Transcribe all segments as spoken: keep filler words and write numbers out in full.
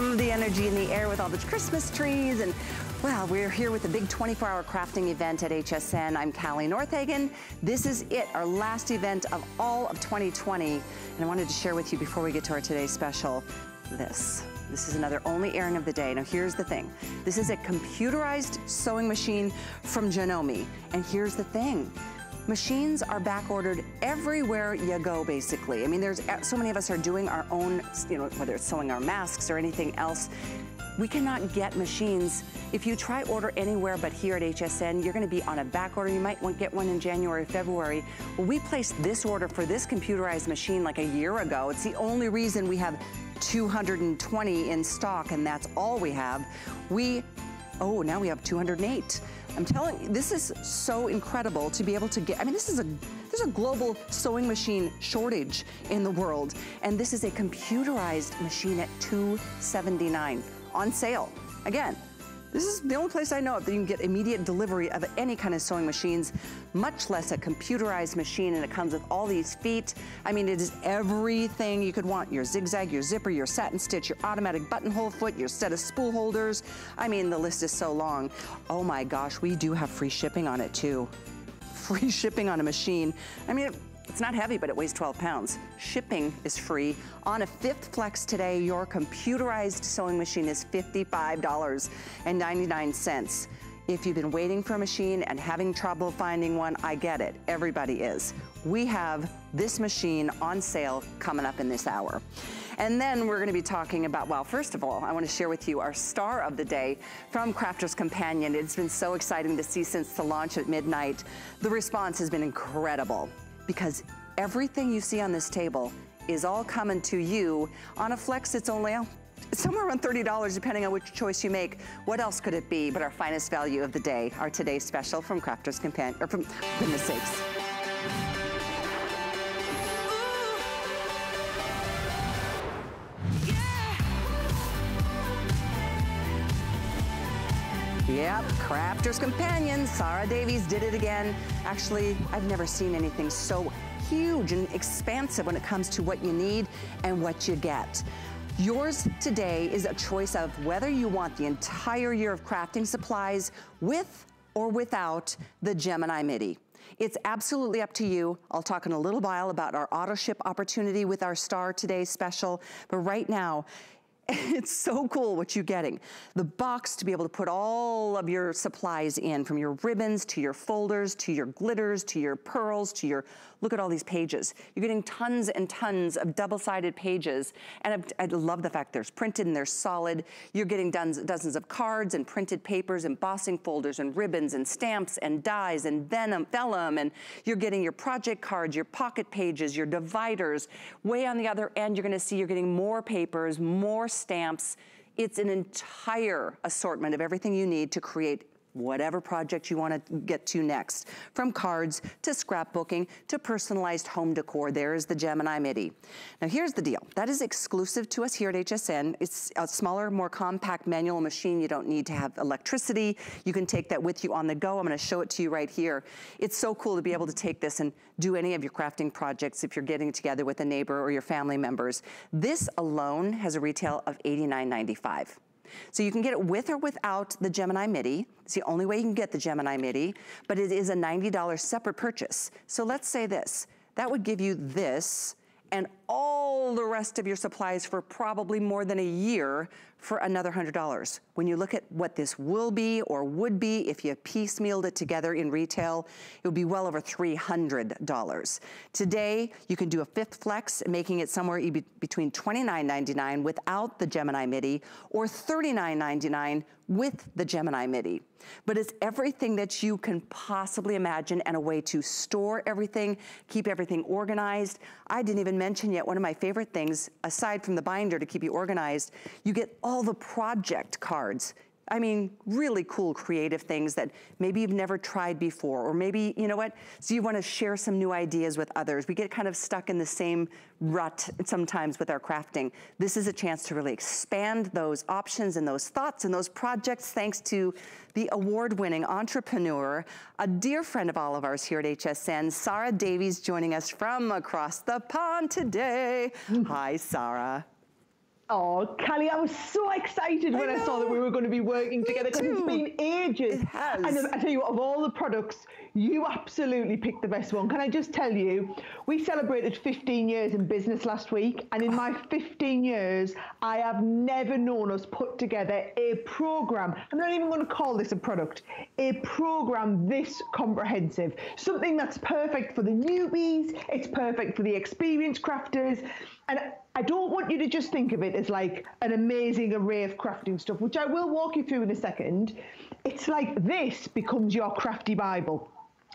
love the energy in the air with all the Christmas trees. And well, we're here with the big twenty-four hour crafting event at H S N. I'm Callie Northagen. This is it, our last event of all of twenty twenty. And I wanted to share with you before we get to our today's special, this. This is another only errand of the day. Now here's the thing. This is a computerized sewing machine from Janome. And here's the thing. Machines are back ordered everywhere you go, basically. I mean, there's so many of us are doing our own, you know, whether it's sewing our masks or anything else. We cannot get machines. If you try order anywhere but here at H S N, you're gonna be on a back order. You might get one in January, February. Well, we placed this order for this computerized machine like a year ago. It's the only reason we have two hundred twenty in stock, and that's all we have. We, oh, now we have two hundred eight. I'm telling you, this is so incredible to be able to get, I mean, this is a, there's a global sewing machine shortage in the world, and this is a computerized machine at two seventy-nine on sale. Again, this is the only place I know of that you can get immediate delivery of any kind of sewing machines, much less a computerized machine, and it comes with all these feet. I mean, it is everything you could want. Your zigzag, your zipper, your satin stitch, your automatic buttonhole foot, your set of spool holders. I mean, the list is so long. Oh my gosh, we do have free shipping on it too. Free shipping on a machine. I mean, it, it's not heavy, but it weighs twelve pounds. Shipping is free. On a fifth flex today, your computerized sewing machine is fifty-five ninety-nine. If you've been waiting for a machine and having trouble finding one, I get it. Everybody is. We have this machine on sale coming up in this hour. And then we're gonna be talking about, well, first of all, I wanna share with you our star of the day from Crafter's Companion. It's been so exciting to see since the launch at midnight. The response has been incredible, because everything you see on this table is all coming to you on a flex. It's only somewhere around thirty dollars, depending on which choice you make. What else could it be but our finest value of the day, our today's special from Crafter's Companion, or from, goodness sakes. Yep, Crafter's Companion, Sara Davies did it again. Actually, I've never seen anything so huge and expansive when it comes to what you need and what you get. Yours today is a choice of whether you want the entire year of crafting supplies with or without the Gemini MIDI. It's absolutely up to you. I'll talk in a little while about our auto ship opportunity with our Star Today special, but right now, it's so cool what you're getting. The box to be able to put all of your supplies in, from your ribbons to your folders to your glitters to your pearls to your, look at all these pages. You're getting tons and tons of double-sided pages. And I, I love the fact there's printed and they're solid. You're getting dozens of cards and printed papers, embossing folders and ribbons and stamps and dyes and venom, vellum. And you're getting your project cards, your pocket pages, your dividers. Way on the other end, you're gonna see you're getting more papers, more stamps. It's an entire assortment of everything you need to create whatever project you want to get to next. From cards to scrapbooking to personalized home decor, there is the Gemini MIDI. Now here's the deal. That is exclusive to us here at H S N. It's a smaller, more compact manual machine. You don't need to have electricity. You can take that with you on the go. I'm going to show it to you right here. It's so cool to be able to take this and do any of your crafting projects if you're getting together with a neighbor or your family members. This alone has a retail of eighty-nine ninety-five. So you can get it with or without the Gemini MIDI. It's the only way you can get the Gemini MIDI, but it is a ninety dollar separate purchase. So let's say this, that would give you this and all the rest of your supplies for probably more than a year for another one hundred dollars. When you look at what this will be or would be if you piecemealed it together in retail, it would be well over three hundred dollars. Today, you can do a fifth flex, making it somewhere between twenty-nine ninety-nine without the Gemini MIDI or thirty-nine ninety-nine with the Gemini MIDI. But it's everything that you can possibly imagine and a way to store everything, keep everything organized. I didn't even mention yet one of my favorite things, aside from the binder to keep you organized, you get all the project cards. I mean, really cool creative things that maybe you've never tried before, or maybe, you know what, so you want to share some new ideas with others. We get kind of stuck in the same rut sometimes with our crafting. This is a chance to really expand those options and those thoughts and those projects, thanks to the award-winning entrepreneur, a dear friend of all of ours here at H S N, Sara Davies, joining us from across the pond today. Hi, Sara. Oh, Callie, I was so excited when I, I saw that we were going to be working together, because it's been ages. It has. And I tell you what, of all the products, you absolutely picked the best one. Can I just tell you, we celebrated fifteen years in business last week, and in my fifteen years, I have never known us put together a program. I'm not even going to call this a product. A program this comprehensive. Something that's perfect for the newbies, it's perfect for the experienced crafters, and I don't want you to just think of it as like an amazing array of crafting stuff, which I will walk you through in a second. It's like this becomes your crafty Bible.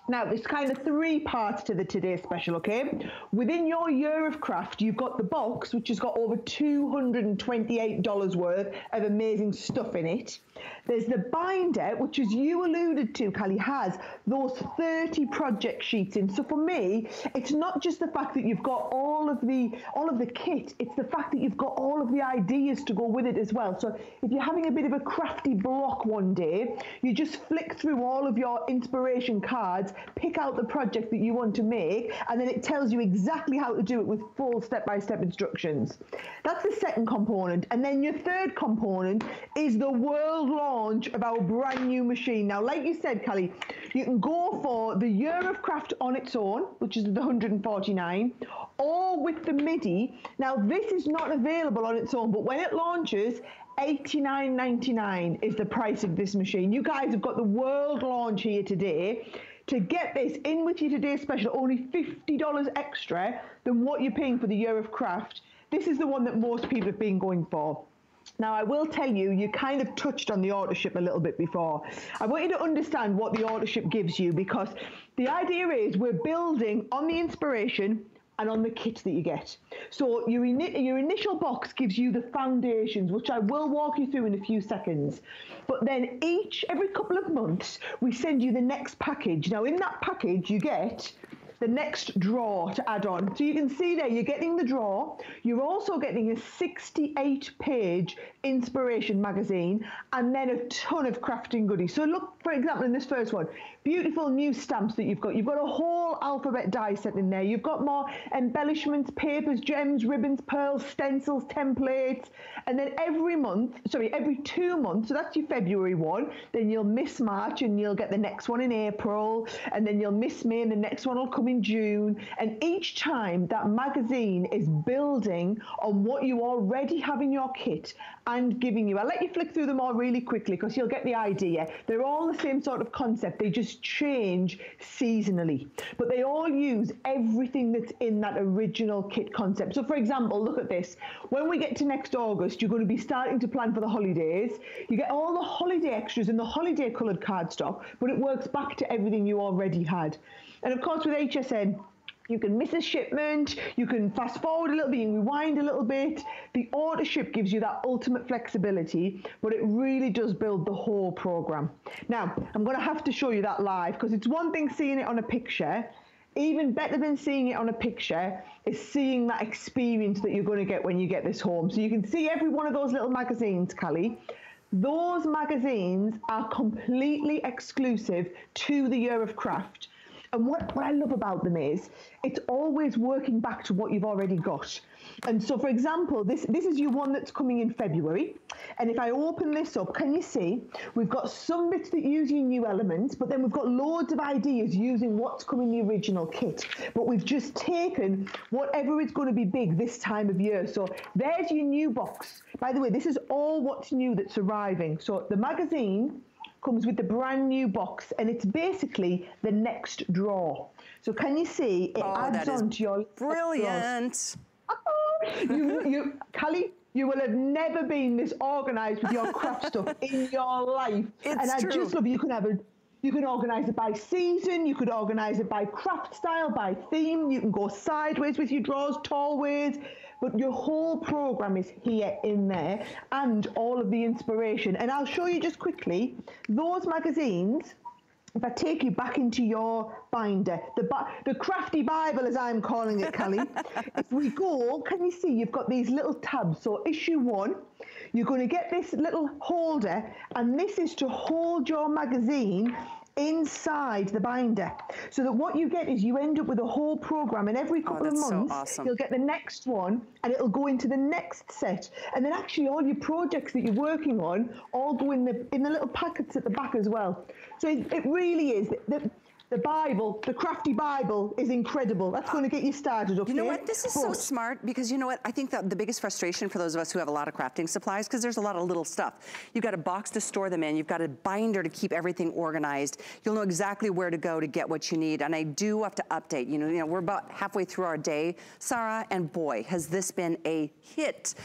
Now, there's kind of three parts to the Today Special, okay? Within your year of craft, you've got the box, which has got over two hundred twenty-eight dollars worth of amazing stuff in it. There's the binder, which, as you alluded to, Callie, has those thirty project sheets in. So for me, it's not just the fact that you've got all of the all of the kit, it's the fact that you've got all of the ideas to go with it as well. So if you're having a bit of a crafty block one day, you just flick through all of your inspiration cards, pick out the project that you want to make, and then it tells you exactly how to do it with full step-by-step instructions. That's the second component. And then your third component is the world launch of our brand new machine. Now, like you said, Callie, you can go for the year of craft on its own, which is the one hundred forty-nine, or with the MIDI. Now, this is not available on its own, but when it launches, eighty-nine ninety-nine is the price of this machine. You guys have got the world launch here today. To get this in with your Today Special, only fifty dollars extra than what you're paying for the year of craft. This is the one that most people have been going for. Now, I will tell you, you kind of touched on the authorship a little bit before. I want you to understand what the authorship gives you, because the idea is we're building on the inspiration and on the kit that you get. So your, ini your initial box gives you the foundations, which I will walk you through in a few seconds. But then each, every couple of months, we send you the next package. Now, in that package, you get the next drawer to add on. So you can see there, you're getting the drawer. You're also getting a sixty-eight page inspiration magazine, and then a ton of crafting goodies. So look, for example, in this first one, beautiful new stamps that you've got. You've got a whole alphabet die set in there. You've got more embellishments, papers, gems, ribbons, pearls, stencils, templates. And then every month, sorry, every two months, so that's your February one, then you'll miss March and you'll get the next one in April, and then you'll miss May and the next one will come in June. And each time that magazine is building on what you already have in your kit and giving you. I'll let you flick through them all really quickly because you'll get the idea. They're all the same sort of concept. They just change seasonally, but they all use everything that's in that original kit concept. So for example, look at this. When we get to next August, you're going to be starting to plan for the holidays. You get all the holiday extras and the holiday coloured cardstock, but it works back to everything you already had. And of course, with H S N, you can miss a shipment, you can fast forward a little bit, you can rewind a little bit. The authorship gives you that ultimate flexibility, but it really does build the whole program. Now, I'm going to have to show you that live, because it's one thing seeing it on a picture. Even better than seeing it on a picture is seeing that experience that you're going to get when you get this home. So you can see every one of those little magazines, Callie. Those magazines are completely exclusive to the year of craft. And what, what I love about them is it's always working back to what you've already got. And so, for example, this, this is your one that's coming in February. And if I open this up, can you see? We've got some bits that use your new elements, but then we've got loads of ideas using what's come in the original kit. But we've just taken whatever is going to be big this time of year. So there's your new box. By the way, this is all what's new that's arriving. So the magazine comes with the brand new box, and it's basically the next drawer. So can you see it oh, adds on to your brilliant. Oh, you, you, Callie, you will have never been this organised with your craft stuff in your life. It's and I true. just love you can have a. You can organise it by season, you could organise it by craft style, by theme, you can go sideways with your drawers, tall ways, but your whole programme is here in there, and all of the inspiration. And I'll show you just quickly, those magazines, if I take you back into your binder, the, the crafty Bible, as I'm calling it, Callie, if we go, can you see you've got these little tabs? So issue one, you're going to get this little holder, and this is to hold your magazine inside the binder, so that what you get is you end up with a whole program, and every couple oh, of months so awesome. You'll get the next one and it'll go into the next set, and then actually all your projects that you're working on all go in the in the little packets at the back as well. So it, it really is the, the Bible, the Crafty Bible is incredible. That's going to get you started up You know here. What, this is but, so smart, because you know what, I think that the biggest frustration for those of us who have a lot of crafting supplies, because there's a lot of little stuff. You've got a box to store them in, you've got a binder to keep everything organized. You'll know exactly where to go to get what you need, and I do have to update, you know, you know we're about halfway through our day, Sara, and boy, has this been a hit.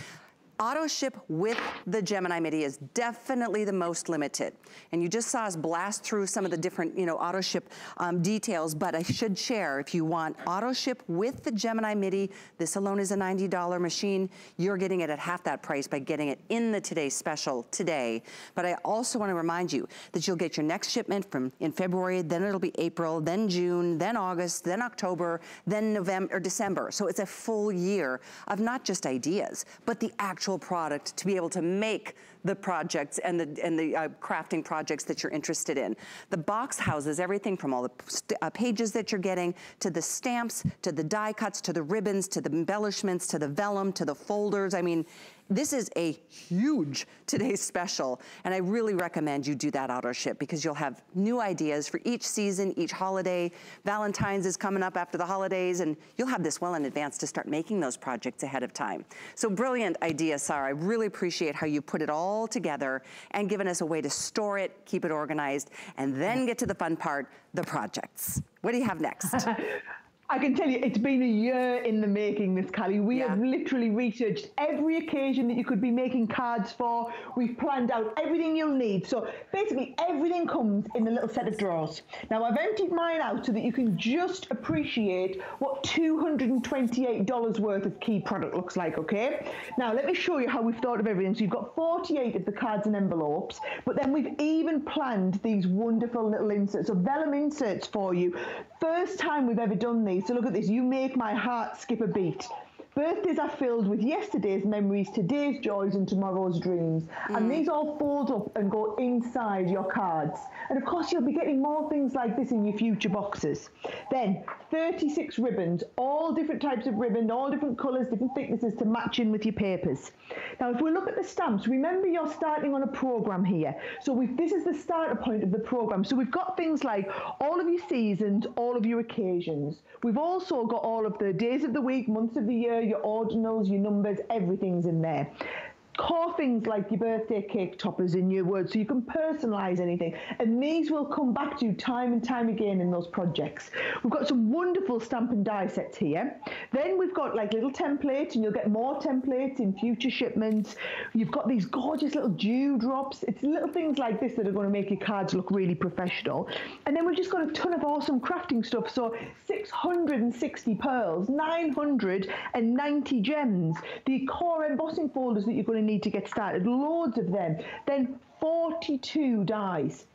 Auto ship with the Gemini MIDI is definitely the most limited. And you just saw us blast through some of the different, you know, auto ship um, details, but I should share, if you want auto ship with the Gemini MIDI, this alone is a ninety dollar machine. You're getting it at half that price by getting it in the Today Special today. But I also want to remind you that you'll get your next shipment from in February, then it'll be April, then June, then August, then October, then November or December. So it's a full year of not just ideas, but the actual product to be able to make the projects and the and the uh, crafting projects that you're interested in. The box houses everything from all the uh, pages that you're getting, to the stamps, to the die cuts, to the ribbons, to the embellishments, to the vellum, to the folders. I mean, this is a huge Today's Special, and I really recommend you do that auto ship, because you'll have new ideas for each season, each holiday. Valentine's is coming up after the holidays, and you'll have this well in advance to start making those projects ahead of time. So brilliant idea, Sara. I really appreciate how you put it all together and given us a way to store it, keep it organized, and then get to the fun part, the projects. What do you have next? I can tell you, it's been a year in the making, this, Callie. We yeah. have literally researched every occasion that you could be making cards for. We've planned out everything you'll need. So basically, everything comes in the little set of drawers. Now, I've emptied mine out so that you can just appreciate what two hundred twenty-eight dollars worth of key product looks like, okay? Now, let me show you how we've thought of everything. So you've got forty-eight of the cards and envelopes, but then we've even planned these wonderful little inserts, so vellum inserts for you. First time we've ever done these. So look at this, you make my heart skip a beat. Birthdays are filled with yesterday's memories, today's joys, and tomorrow's dreams. Mm. And these all fold up and go inside your cards. And of course, you'll be getting more things like this in your future boxes. Then, thirty-six ribbons, all different types of ribbon, all different colours, different thicknesses to match in with your papers. Now, if we look at the stamps, remember you're starting on a programme here. So we've, this is the starter point of the programme. So we've got things like all of your seasons, all of your occasions. We've also got all of the days of the week, months of the year, your ordinals, your numbers, everything's in there. Core things like your birthday cake toppers in your words, so you can personalise anything. And these will come back to you time and time again in those projects. We've got some wonderful stamp and die sets here. Then we've got like little templates, and you'll get more templates in future shipments. You've got these gorgeous little dewdrops. It's little things like this that are going to make your cards look really professional. And then we've just got a ton of awesome crafting stuff. So six hundred sixty pearls, nine hundred ninety gems, the core embossing folders that you're going to need to get started, loads of them, then forty-two dies.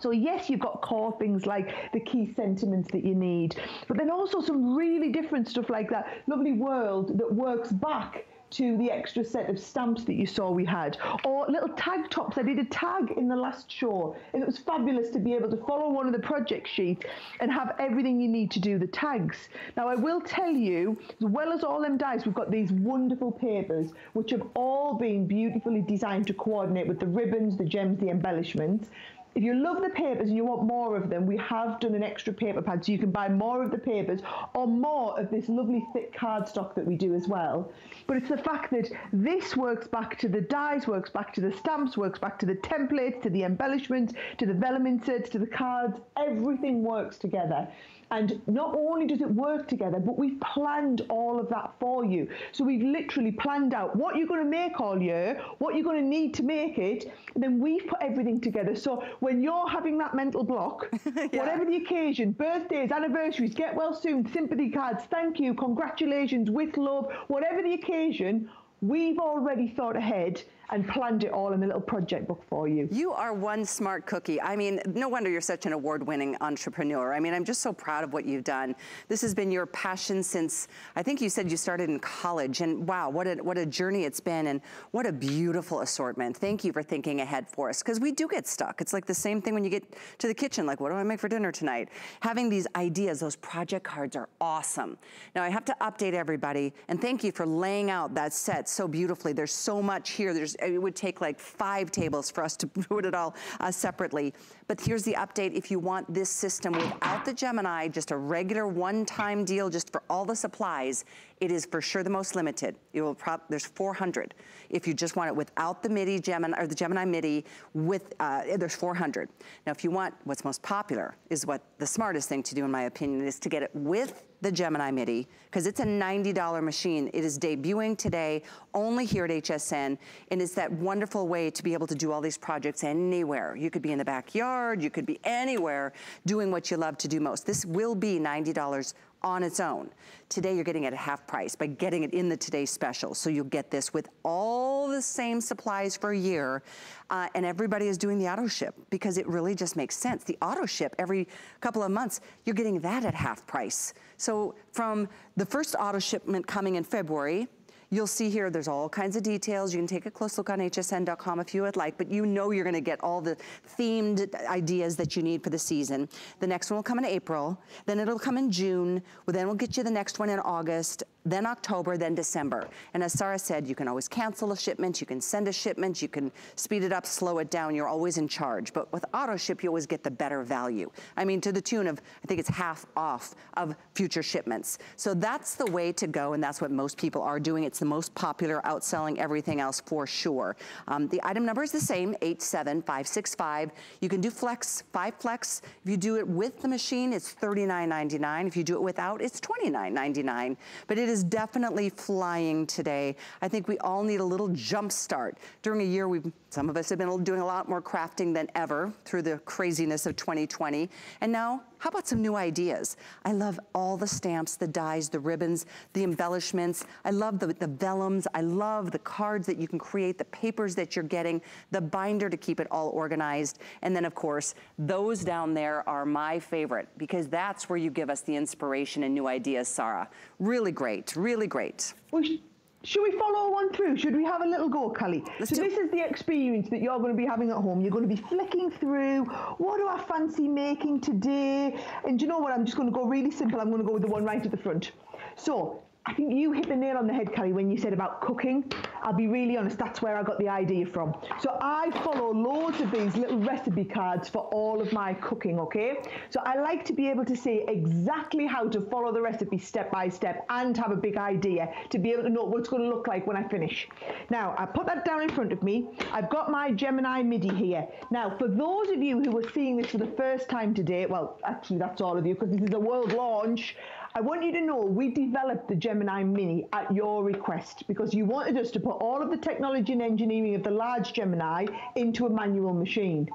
So yes, you've got core things like the key sentiments that you need, but then also some really different stuff like that lovely world that works back to the extra set of stamps that you saw we had, or little tag tops. I did a tag in the last show, and it was fabulous to be able to follow one of the project sheets and have everything you need to do the tags. Now, I will tell you, as well as all them dies, we've got these wonderful papers, which have all been beautifully designed to coordinate with the ribbons, the gems, the embellishments. If you love the papers and you want more of them, we have done an extra paper pad, so you can buy more of the papers or more of this lovely thick cardstock that we do as well. But it's the fact that this works back to the dies, works back to the stamps, works back to the templates, to the embellishments, to the vellum inserts, to the cards. Everything works together. And not only does it work together, but we've planned all of that for you. So we've literally planned out what you're going to make all year, what you're going to need to make it, and then we've put everything together. So when you're having that mental block, yeah. whatever the occasion, birthdays, anniversaries, get well soon, sympathy cards, thank you, congratulations, with love, whatever the occasion, we've already thought ahead and planned it all in a little project book for you. You are one smart cookie. I mean, no wonder you're such an award-winning entrepreneur. I mean, I'm just so proud of what you've done. This has been your passion since, I think you said you started in college, and wow, what a, what a journey it's been, and what a beautiful assortment. Thank you for thinking ahead for us, because we do get stuck. It's like the same thing when you get to the kitchen, like, what do I make for dinner tonight? Having these ideas, those project cards are awesome. Now, I have to update everybody, and thank you for laying out that set so beautifully. There's so much here. There's, it would take like five tables for us to put it all uh, separately. But here's the update. If you want this system without the Gemini, just a regular one-time deal just for all the supplies, it is for sure the most limited. It will prop, there's four hundred. If you just want it without the MIDI Gemini, or the Gemini MIDI, with uh, there's four hundred. Now, if you want what's most popular, is what the smartest thing to do, in my opinion, is to get it with the Gemini MIDI, because it's a ninety dollar machine. It is debuting today, only here at H S N, and it's that wonderful way to be able to do all these projects anywhere. You could be in the backyard, you could be anywhere doing what you love to do most. This will be ninety dollars on its own. Today you're getting it at half price by getting it in the Today Special. So you'll get this with all the same supplies for a year. Uh, and everybody is doing the auto ship because it really just makes sense. The auto ship every couple of months, you're getting that at half price. So from the first auto shipment coming in February, you'll see here, there's all kinds of details. You can take a close look on H S N dot com if you would like, but you know you're gonna get all the themed ideas that you need for the season. The next one will come in April, then it'll come in June, well, then we'll get you the next one in August, then October, then December. And as Sara said, you can always cancel a shipment, you can send a shipment, you can speed it up, slow it down, you're always in charge. But with auto ship, you always get the better value. I mean, to the tune of, I think it's half off of future shipments. So that's the way to go, and that's what most people are doing. It's the most popular, outselling everything else for sure. Um, the item number is the same, eight seven five six five. You can do flex, five flex. If you do it with the machine, it's thirty-nine ninety-nine. If you do it without, it's twenty-nine ninety-nine. But it is definitely flying today. I think we all need a little jump start. During a year, we've, some of us have been doing a lot more crafting than ever through the craziness of twenty twenty. And now, how about some new ideas? I love all the stamps, the dies, the ribbons, the embellishments. I love the, the vellums. I love the cards that you can create, the papers that you're getting, the binder to keep it all organized. And then of course, those down there are my favorite because that's where you give us the inspiration and new ideas, Sara. Really great, really great. Should we follow one through? Should we have a little go, Callie? Let's so this is the experience that you're going to be having at home. You're going to be flicking through, what do I fancy making today? And do you know what? I'm just going to go really simple. I'm going to go with the one right at the front. So I think you hit the nail on the head, Callie, when you said about cooking. I'll be really honest, that's where I got the idea from. So I follow loads of these little recipe cards for all of my cooking, okay? So I like to be able to see exactly how to follow the recipe step by step and have a big idea to be able to know what it's going to look like when I finish. Now, I put that down in front of me. I've got my Gemini MIDI here. Now, for those of you who are seeing this for the first time today, well, actually, that's all of you because this is a world launch. I want you to know we developed the Gemini MIDI at your request because you wanted us to put all of the technology and engineering of the large Gemini into a manual machine.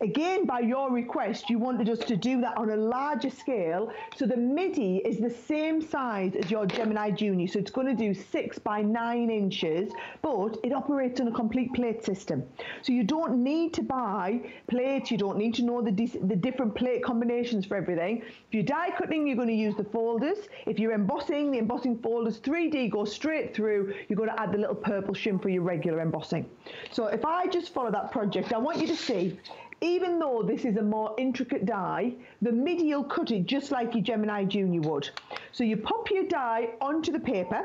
Again, by your request, you wanted us to do that on a larger scale. So the MIDI is the same size as your Gemini Junior. So it's going to do six by nine inches, but it operates on a complete plate system. So you don't need to buy plates. You don't need to know the, the different plate combinations for everything. If you're die cutting, you're going to use the folders. If you're embossing, the embossing folders three D go straight through. You're going to add the little purple shim for your regular embossing. So if I just follow that project, I want you to see, even though this is a more intricate die, the MIDI will cut it just like your Gemini Junior would. So you pop your die onto the paper.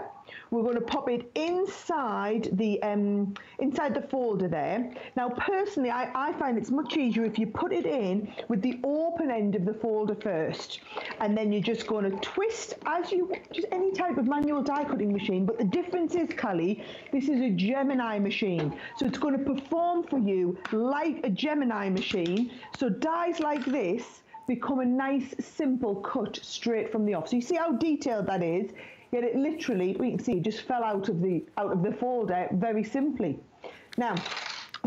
We're going to pop it inside the um, inside the folder there. Now, personally, I, I find it's much easier if you put it in with the open end of the folder first, and then you're just going to twist as you just any type of manual die cutting machine. But the difference is, Callie, this is a Gemini machine, so it's going to perform for you like a Gemini machine. So dies like this become a nice, simple cut straight from the off. So you see how detailed that is. Yet it literally, we can see, just fell out of the out of the folder very simply. Now,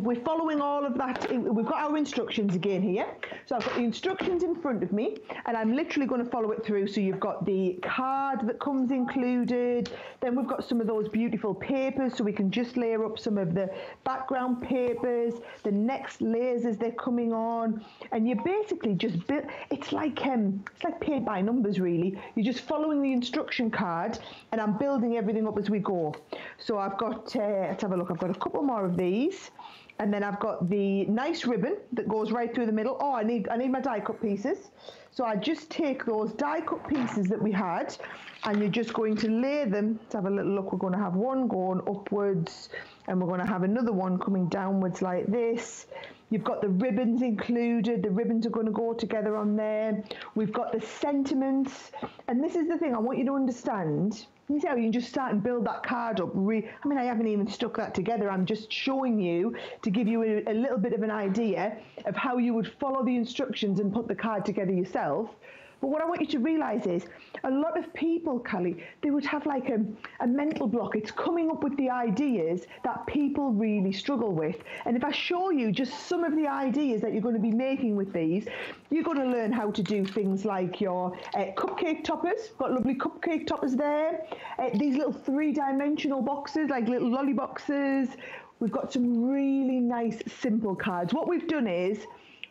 we're following all of that. We've got our instructions again here. So I've got the instructions in front of me, and I'm literally going to follow it through. So you've got the card that comes included. Then we've got some of those beautiful papers, so we can just layer up some of the background papers, the next layers as they're coming on. And you're basically just build, it's like um, it's like paint by numbers, really. You're just following the instruction card, and I'm building everything up as we go. So I've got, uh, let's have a look. I've got a couple more of these. And then I've got the nice ribbon that goes right through the middle. Oh, I need I need my die cut pieces. So I just take those die cut pieces that we had, and you're just going to lay them. Let's have a little look. We're going to have one going upwards, and we're going to have another one coming downwards like this. You've got the ribbons included. The ribbons are going to go together on there. We've got the sentiments. And this is the thing I want you to understand. You see how you can just start and build that card up. Re I mean, I haven't even stuck that together. I'm just showing you to give you a, a little bit of an idea of how you would follow the instructions and put the card together yourself. But what I want you to realise is a lot of people, Callie, they would have like a, a mental block. It's coming up with the ideas that people really struggle with. And if I show you just some of the ideas that you're going to be making with these, you're going to learn how to do things like your uh, cupcake toppers. Got lovely cupcake toppers there. Uh, these little three-dimensional boxes, like little lolly boxes. We've got some really nice, simple cards. What we've done is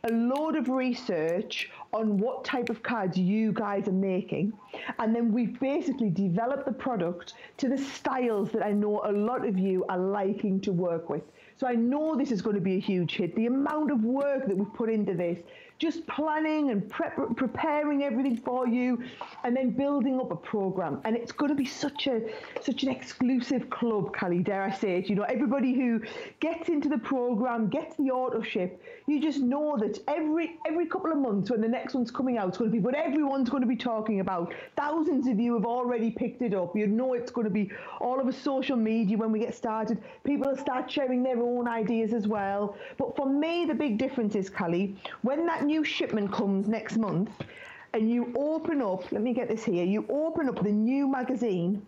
a load of research on what type of cards you guys are making, and then we've basically developed the product to the styles that I know a lot of you are liking to work with. So I know this is going to be a huge hit. The amount of work that we've put into this, just planning and prep preparing everything for you, and then building up a program. And it's going to be such a such an exclusive club, Callie, dare I say it. You know, everybody who gets into the program, gets the authorship, you just know that every every couple of months when the next one's coming out, it's going to be what everyone's going to be talking about. Thousands of you have already picked it up. You know it's going to be all over social media when we get started. People will start sharing their own ideas as well. But for me, the big difference is, Callie, when that new shipment comes next month and you open up, let me get this here, you open up the new magazine,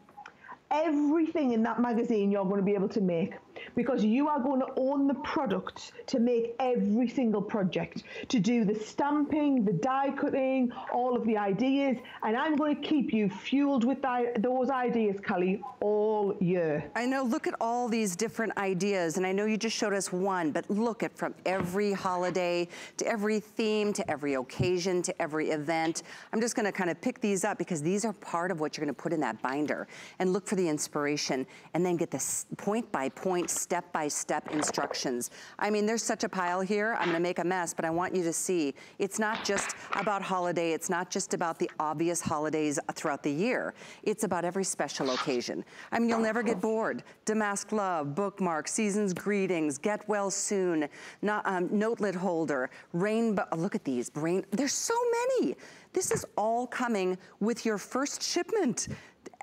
everything in that magazine you're going to be able to make, because you are going to own the product to make every single project, to do the stamping, the die cutting, all of the ideas. And I'm going to keep you fueled with those ideas, Callie, all year. I know, look at all these different ideas, and I know you just showed us one, but look at from every holiday to every theme to every occasion to every event. I'm just going to kind of pick these up because these are part of what you're going to put in that binder, and look for the inspiration, and then get the point by point, step by step instructions. I mean, there's such a pile here. I'm gonna make a mess, but I want you to see it's not just about holiday. It's not just about the obvious holidays throughout the year. It's about every special occasion. I mean, you'll never get bored. Damask love, bookmark, season's greetings, get well soon, not, um, notelet holder, rainbow. Oh, look at these. Brain. There's so many. This is all coming with your first shipment.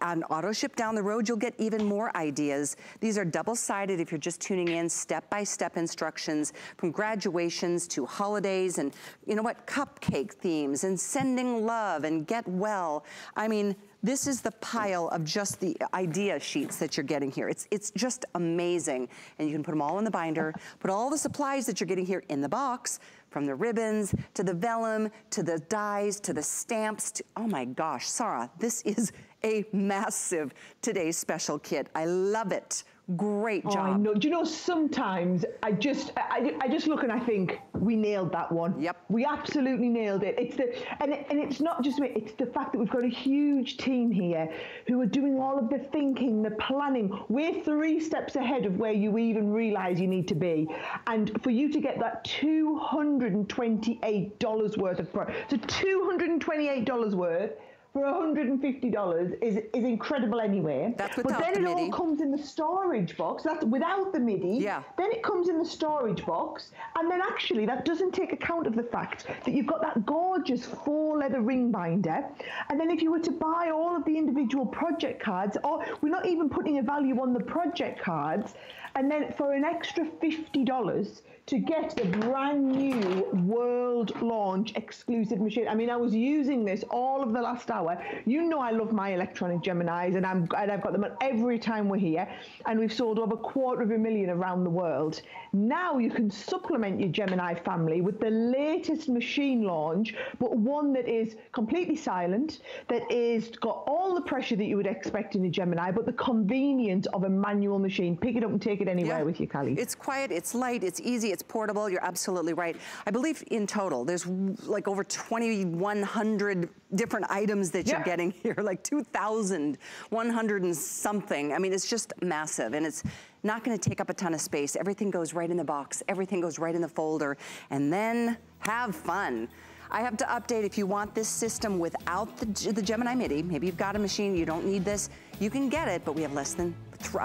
On auto ship down the road, you'll get even more ideas. These are double-sided if you're just tuning in, step-by-step instructions from graduations to holidays and, you know what, cupcake themes and sending love and get well. I mean, this is the pile of just the idea sheets that you're getting here. It's, it's just amazing. And you can put them all in the binder, put all the supplies that you're getting here in the box, from the ribbons, to the vellum, to the dies, to the stamps, to, oh my gosh, Sara, this is a massive today's special kit. I love it. Great job. Oh, I know. Do you know, sometimes I just, I, I just look and I think, we nailed that one. Yep. We absolutely nailed it. It's the, and, it, and it's not just me, it's the fact that we've got a huge team here who are doing all of the thinking, the planning. We're three steps ahead of where you even realize you need to be. And for you to get that two hundred twenty-eight dollars worth of product, so two hundred twenty-eight dollars worth, for one hundred fifty dollars is, is incredible anyway. That's without the MIDI. But then it all comes in the storage box. That's without the MIDI. Yeah. Then it comes in the storage box. And then actually that doesn't take account of the fact that you've got that gorgeous four leather ring binder. And then if you were to buy all of the individual project cards, or we're not even putting a value on the project cards, And then for an extra fifty dollars to get the brand new world launch exclusive machine. I mean, I was using this all of the last hour. You know I love my electronic Geminis, and, I'm, and I've got them every time we're here. And we've sold over a quarter of a million around the world. Now you can supplement your Gemini family with the latest machine launch, but one that is completely silent, that is got all the pressure that you would expect in a Gemini, but the convenience of a manual machine. Pick it up and take it anywhere yeah. with you, Callie. It's quiet, it's light, it's easy, it's portable. You're absolutely right. I believe in total, there's like over twenty-one hundred different items that yeah. you're getting here, like two thousand one hundred and something. I mean, it's just massive, and it's not gonna take up a ton of space. Everything goes right in the box. Everything goes right in the folder, and then have fun. I have to update, if you want this system without the, the Gemini MIDI, maybe you've got a machine, you don't need this, you can get it, but we have less than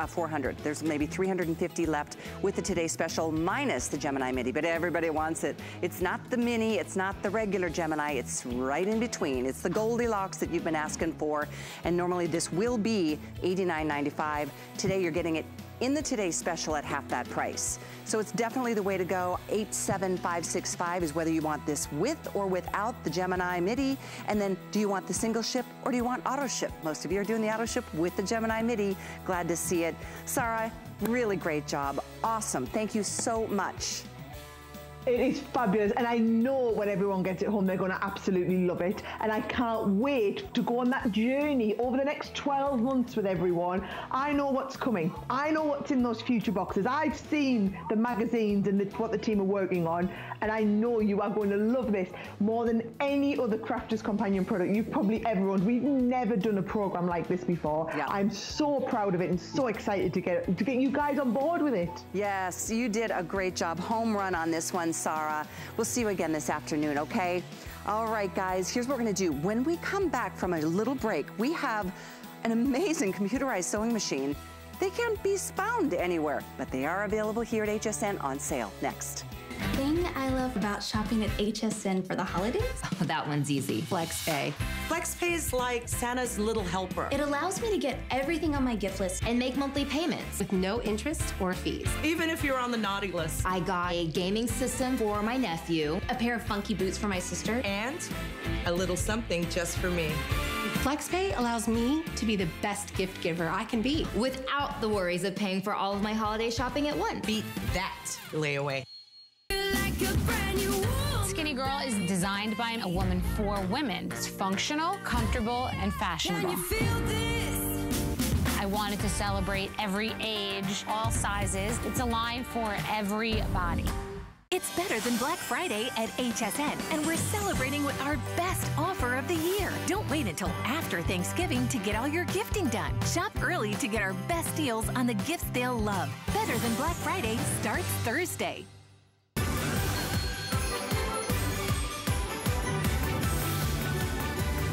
four hundred. There's maybe three hundred fifty left with the Today Special minus the Gemini MIDI, but everybody wants it. It's not the mini, it's not the regular Gemini, it's right in between. It's the Goldilocks that you've been asking for, and normally this will be eighty-nine ninety-five. Today you're getting it in the Today Special at half that price. So it's definitely the way to go. eight seven five six five is whether you want this with or without the Gemini MIDI. And then do you want the single ship or do you want auto ship? Most of you are doing the auto ship with the Gemini MIDI. Glad to see it. Sara, really great job. Awesome. Thank you so much. It is fabulous, and I know when everyone gets it home, they're going to absolutely love it. And I can't wait to go on that journey over the next twelve months with everyone. I know what's coming. I know what's in those future boxes. I've seen the magazines and the, what the team are working on, and I know you are going to love this more than any other Crafter's Companion product you've probably ever owned. We've never done a program like this before. Yeah. I'm so proud of it and so excited to get, to get you guys on board with it. Yes, you did a great job. Home run on this one, Sara. We'll see you again this afternoon, okay? All right, guys, here's what we're gonna do. When we come back from a little break, we have an amazing computerized sewing machine. They can't be found anywhere, but they are available here at H S N on sale. Next. Thing I love about shopping at H S N for the holidays? Oh, that one's easy. FlexPay. FlexPay is like Santa's little helper. It allows me to get everything on my gift list and make monthly payments with no interest or fees. Even if you're on the naughty list. I got a gaming system for my nephew, a pair of funky boots for my sister, and a little something just for me. FlexPay allows me to be the best gift giver I can be without the worries of paying for all of my holiday shopping at once. Beat that layaway. Skinny Girl is designed by a woman for women. It's functional, comfortable, and fashionable. I wanted to celebrate every age, all sizes. It's a line for every body. It's better than Black Friday at H S N, and we're celebrating with our best offer of the year. Don't wait until after Thanksgiving to get all your gifting done. Shop early to get our best deals on the gifts they'll love. Better than Black Friday starts Thursday.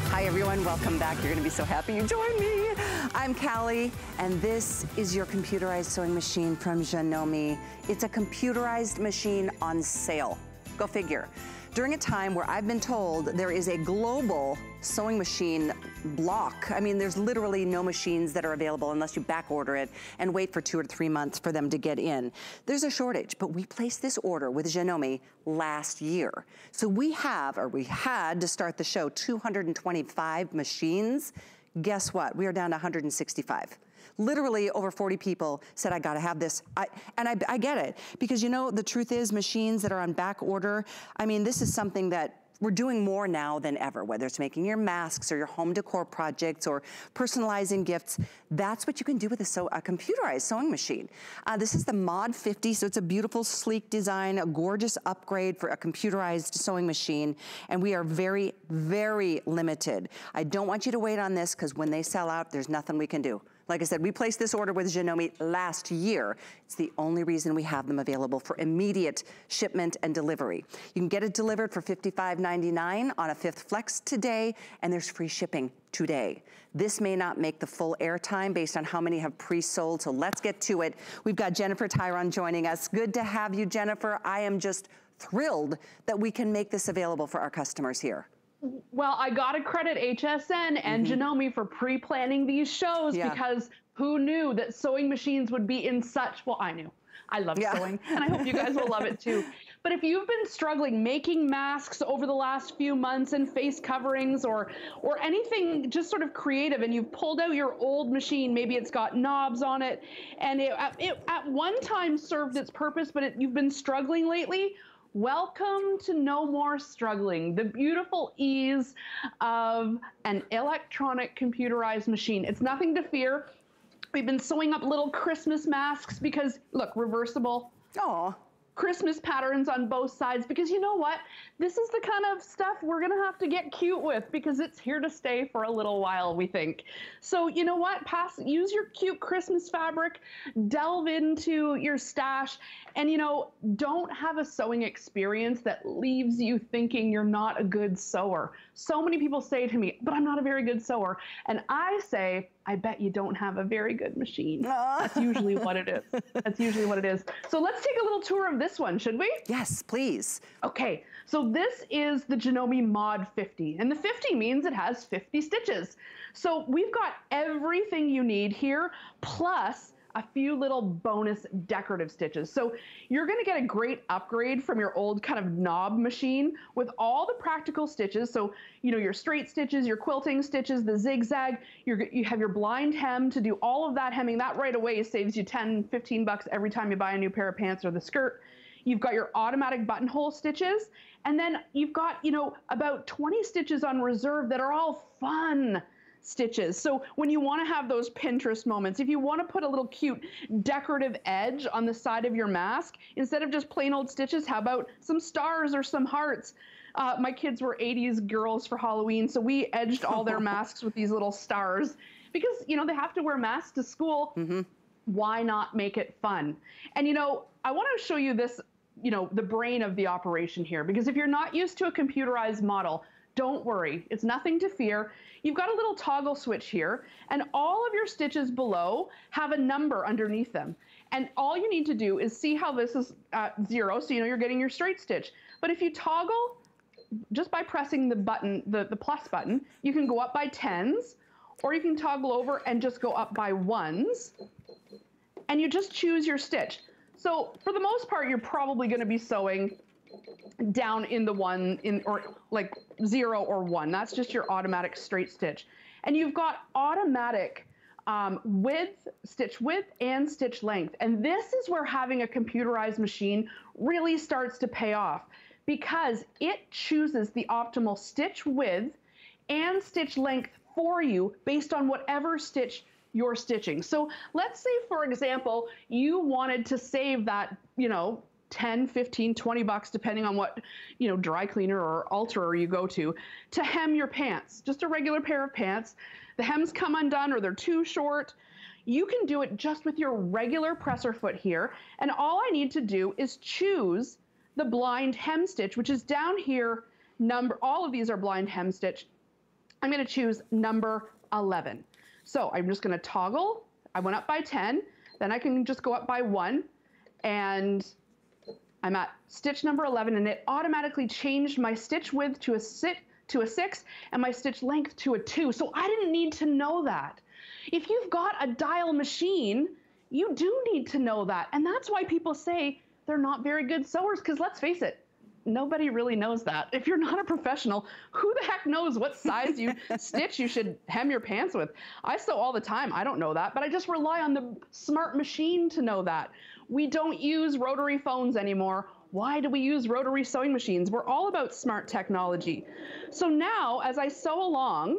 Hi everyone, welcome back. You're gonna be so happy you joined me. I'm Callie, and this is your computerized sewing machine from Janome. It's a computerized machine on sale. Go figure. During a time where I've been told there is a global sewing machine block. I mean, there's literally no machines that are available unless you back order it and wait for two or three months for them to get in. There's a shortage, but we placed this order with Janome last year. So we have, or we had to start the show, two hundred twenty-five machines. Guess what? We are down to one hundred sixty-five. Literally over forty people said, I gotta have this. I, and I, I get it, because you know, the truth is machines that are on back order, I mean, this is something that we're doing more now than ever, whether it's making your masks or your home decor projects or personalizing gifts. That's what you can do with a, sew, a computerized sewing machine. Uh, this is the Mod fifty, so it's a beautiful, sleek design, a gorgeous upgrade for a computerized sewing machine, and we are very, very limited. I don't want you to wait on this, because when they sell out, there's nothing we can do. Like I said, we placed this order with Janome last year. It's the only reason we have them available for immediate shipment and delivery. You can get it delivered for fifty-five ninety-nine on a fifth flex today, and there's free shipping today. This may not make the full airtime based on how many have pre-sold, so let's get to it. We've got Jennifer Tryon joining us. Good to have you, Jennifer. I am just thrilled that we can make this available for our customers here. Well, I gotta credit H S N and mm-hmm. Janome for pre-planning these shows yeah. because who knew that sewing machines would be in such, well, I knew. I love yeah. sewing, and I hope you guys will love it too. But if you've been struggling making masks over the last few months and face coverings or or anything just sort of creative, and you've pulled out your old machine, maybe it's got knobs on it, and it, it at one time served its purpose, but it, you've been struggling lately, welcome to No More Struggling, the beautiful ease of an electronic computerized machine. It's nothing to fear. We've been sewing up little Christmas masks because, look, reversible. Aww. Christmas patterns on both sides, because you know what? This is the kind of stuff we're gonna have to get cute with, because it's here to stay for a little while, we think. So you know what? Pass, use your cute Christmas fabric, delve into your stash, and you know, don't have a sewing experience that leaves you thinking you're not a good sewer. So many people say to me, but I'm not a very good sewer. And I say, I bet you don't have a very good machine. Uh. That's usually what it is. That's usually what it is. So let's take a little tour of this one, should we? Yes, please. Okay, so this is the Janome Mod fifty. And the fifty means it has fifty stitches. So we've got everything you need here, plus a few little bonus decorative stitches. So you're gonna get a great upgrade from your old kind of knob machine with all the practical stitches. So, you know, your straight stitches, your quilting stitches, the zigzag, you're, you have your blind hem to do all of that hemming. That right away saves you ten, fifteen bucks every time you buy a new pair of pants or the skirt. You've got your automatic buttonhole stitches, and then you've got, you know, about twenty stitches on reserve that are all fun stitches. So when you want to have those Pinterest moments, if you want to put a little cute decorative edge on the side of your mask, instead of just plain old stitches, how about some stars or some hearts? Uh, my kids were eighties girls for Halloween, so we edged all their masks with these little stars because, you know, they have to wear masks to school. Mm-hmm. Why not make it fun? And, you know, I want to show you this, you know, the brain of the operation here, because if you're not used to a computerized model, don't worry, it's nothing to fear. You've got a little toggle switch here, and all of your stitches below have a number underneath them. And all you need to do is see how this is uh, zero, so you know you're getting your straight stitch. But if you toggle, just by pressing the button, the, the plus button, you can go up by tens, or you can toggle over and just go up by ones, and you just choose your stitch. So for the most part, you're probably gonna be sewing down in the one in or like zero or one. That's just your automatic straight stitch. And you've got automatic um, width, stitch width and stitch length. And this is where having a computerized machine really starts to pay off, because it chooses the optimal stitch width and stitch length for you based on whatever stitch you're stitching. So let's say, for example, you wanted to save that, you know, ten, fifteen, twenty bucks, depending on what, you know, dry cleaner or alterer you go to, to hem your pants, just a regular pair of pants. The hems come undone or they're too short. You can do it just with your regular presser foot here. And all I need to do is choose the blind hem stitch, which is down here, number, all of these are blind hem stitch. I'm gonna choose number eleven. So I'm just gonna toggle, I went up by ten, then I can just go up by one, and I'm at stitch number eleven, and it automatically changed my stitch width to a sit to a six and my stitch length to a two. So I didn't need to know that. If you've got a dial machine, you do need to know that. And that's why people say they're not very good sewers, because let's face it, nobody really knows that. If you're not a professional, who the heck knows what size you stitch you should hem your pants with? I sew all the time. I don't know that, but I just rely on the smart machine to know that. We don't use rotary phones anymore. Why do we use rotary sewing machines? We're all about smart technology. So now, as I sew along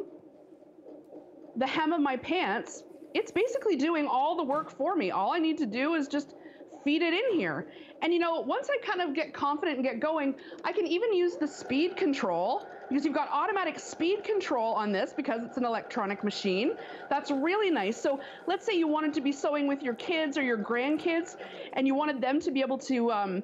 the hem of my pants, it's basically doing all the work for me. All I need to do is just feed it in here. And you know, once I kind of get confident and get going, I can even use the speed control, because you've got automatic speed control on this because it's an electronic machine. That's really nice. So let's say you wanted to be sewing with your kids or your grandkids, and you wanted them to be able to um,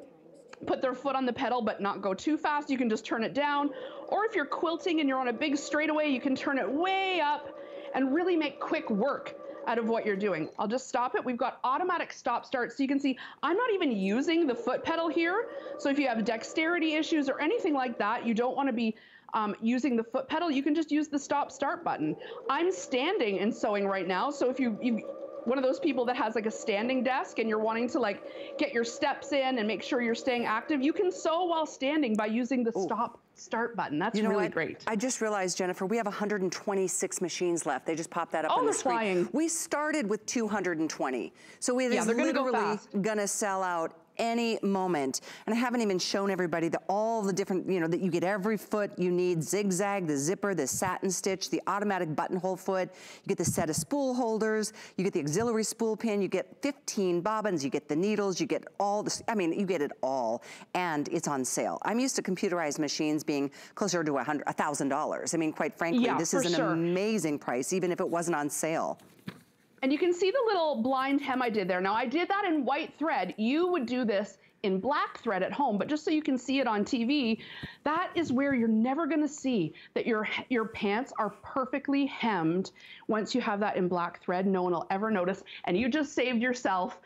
put their foot on the pedal but not go too fast. You can just turn it down. Or if you're quilting and you're on a big straightaway, you can turn it way up and really make quick work out of what you're doing. I'll just stop it. We've got automatic stop start. So you can see I'm not even using the foot pedal here. So if you have dexterity issues or anything like that, you don't want to be Um, using the foot pedal, you can just use the stop start button. I'm standing and sewing right now, so if you, you one of those people that has like a standing desk and you're wanting to like get your steps in and make sure you're staying active, you can sew while standing by using the Ooh. stop start button. That's you know really what? great. I just realized, Jennifer, we have one hundred twenty-six machines left. They just popped that up oh, on the screen. Flying. We started with two hundred twenty. So it yeah, is literally gonna, go gonna sell out any moment. And I haven't even shown everybody that all the different, you know, that you get every foot you need: zigzag, the zipper, the satin stitch, the automatic buttonhole foot. You get the set of spool holders, you get the auxiliary spool pin, you get fifteen bobbins, you get the needles, you get all this. I mean, you get it all, and it's on sale. I'm used to computerized machines being closer to a hundred a thousand dollars. I mean, quite frankly, yeah, this is an sure. amazing price, even if it wasn't on sale. And you can see the little blind hem I did there. Now, I did that in white thread. You would do this in black thread at home, but just so you can see it on T V, that is where you're never gonna see that your, your pants are perfectly hemmed. Once you have that in black thread, no one will ever notice, and you just saved yourself,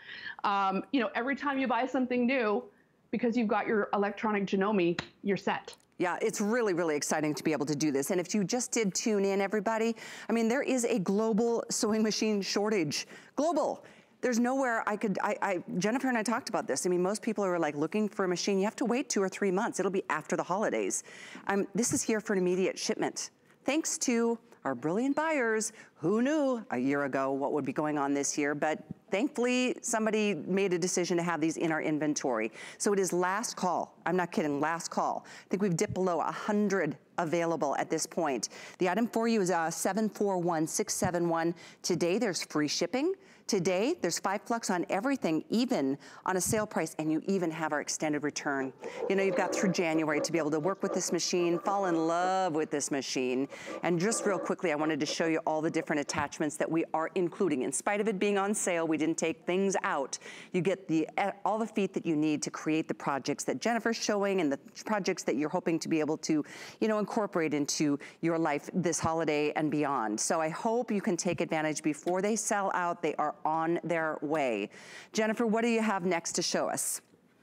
um, you know, every time you buy something new, because you've got your electronic Janome, you're set. Yeah, it's really, really exciting to be able to do this. And if you just did tune in, everybody, I mean, there is a global sewing machine shortage. Global. There's nowhere I could, I, I, Jennifer and I talked about this. I mean, most people are like looking for a machine. You have to wait two or three months. It'll be after the holidays. Um, this is here for an immediate shipment. Thanks to our brilliant buyers. Who knew a year ago what would be going on this year, but thankfully somebody made a decision to have these in our inventory. So it is last call. I'm not kidding, last call. I think we've dipped below one hundred available at this point. The item for you is uh, seven four one six seven one. Today there's free shipping. Today, there's five flux on everything, even on a sale price, and you even have our extended return. You know, you've got through January to be able to work with this machine, fall in love with this machine. And just real quickly, I wanted to show you all the different attachments that we are including. In spite of it being on sale, we didn't take things out. You get the all the feet that you need to create the projects that Jennifer's showing and the projects that you're hoping to be able to, you know, incorporate into your life this holiday and beyond. So I hope you can take advantage before they sell out. They are on their way. Jennifer, what do you have next to show us?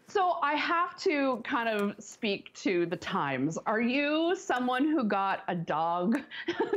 So I have to kind of speak to the times. Are you someone who got a dog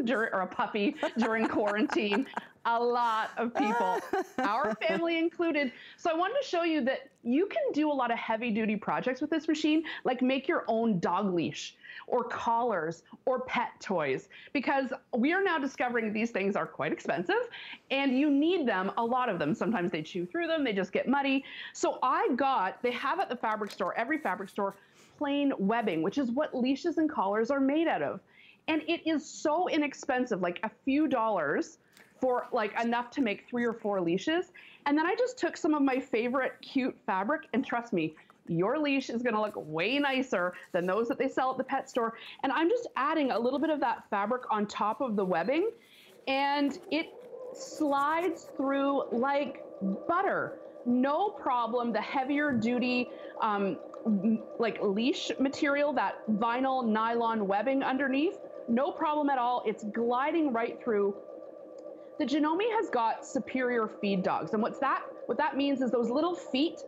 during, or a puppy during quarantine? A lot of people, our family included. So I wanted to show you that you can do a lot of heavy duty projects with this machine, like make your own dog leash or collars or pet toys, because we are now discovering these things are quite expensive and you need them, a lot of them. Sometimes they chew through them, they just get muddy. So I got, they have at the fabric store, every fabric store, plain webbing, which is what leashes and collars are made out of. And it is so inexpensive, like a few dollars for like enough to make three or four leashes. And then I just took some of my favorite cute fabric, and trust me, your leash is gonna look way nicer than those that they sell at the pet store. And I'm just adding a little bit of that fabric on top of the webbing, and it slides through like butter. No problem. The heavier duty, um, like leash material, that vinyl nylon webbing underneath, no problem at all. It's gliding right through. The Janome has got superior feed dogs. And what's that? What that means is those little feet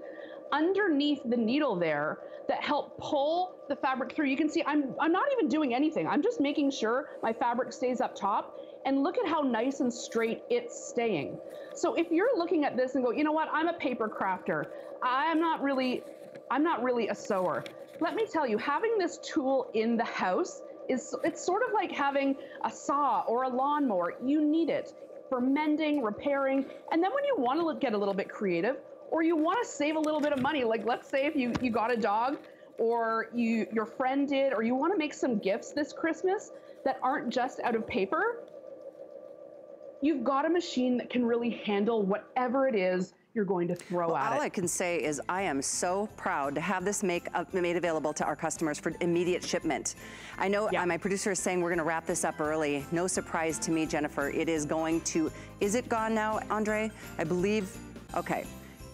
underneath the needle there that help pull the fabric through. You can see I'm, I'm not even doing anything. I'm just making sure my fabric stays up top. And look at how nice and straight it's staying. So if you're looking at this and go, you know what, I'm a paper crafter. I'm not really, I'm not really a sewer. Let me tell you, having this tool in the house is, it's sort of like having a saw or a lawnmower. You need it for mending, repairing, and then when you want to get a little bit creative, or you want to save a little bit of money, like let's say if you, you got a dog, or you your friend did, or you want to make some gifts this Christmas that aren't just out of paper, you've got a machine that can really handle whatever it is you're going to throw well, at all it. All I can say is I am so proud to have this make up, made available to our customers for immediate shipment. I know yeah. my producer is saying we're gonna wrap this up early. No surprise to me, Jennifer. It is going to, is it gone now, Andre? I believe, okay,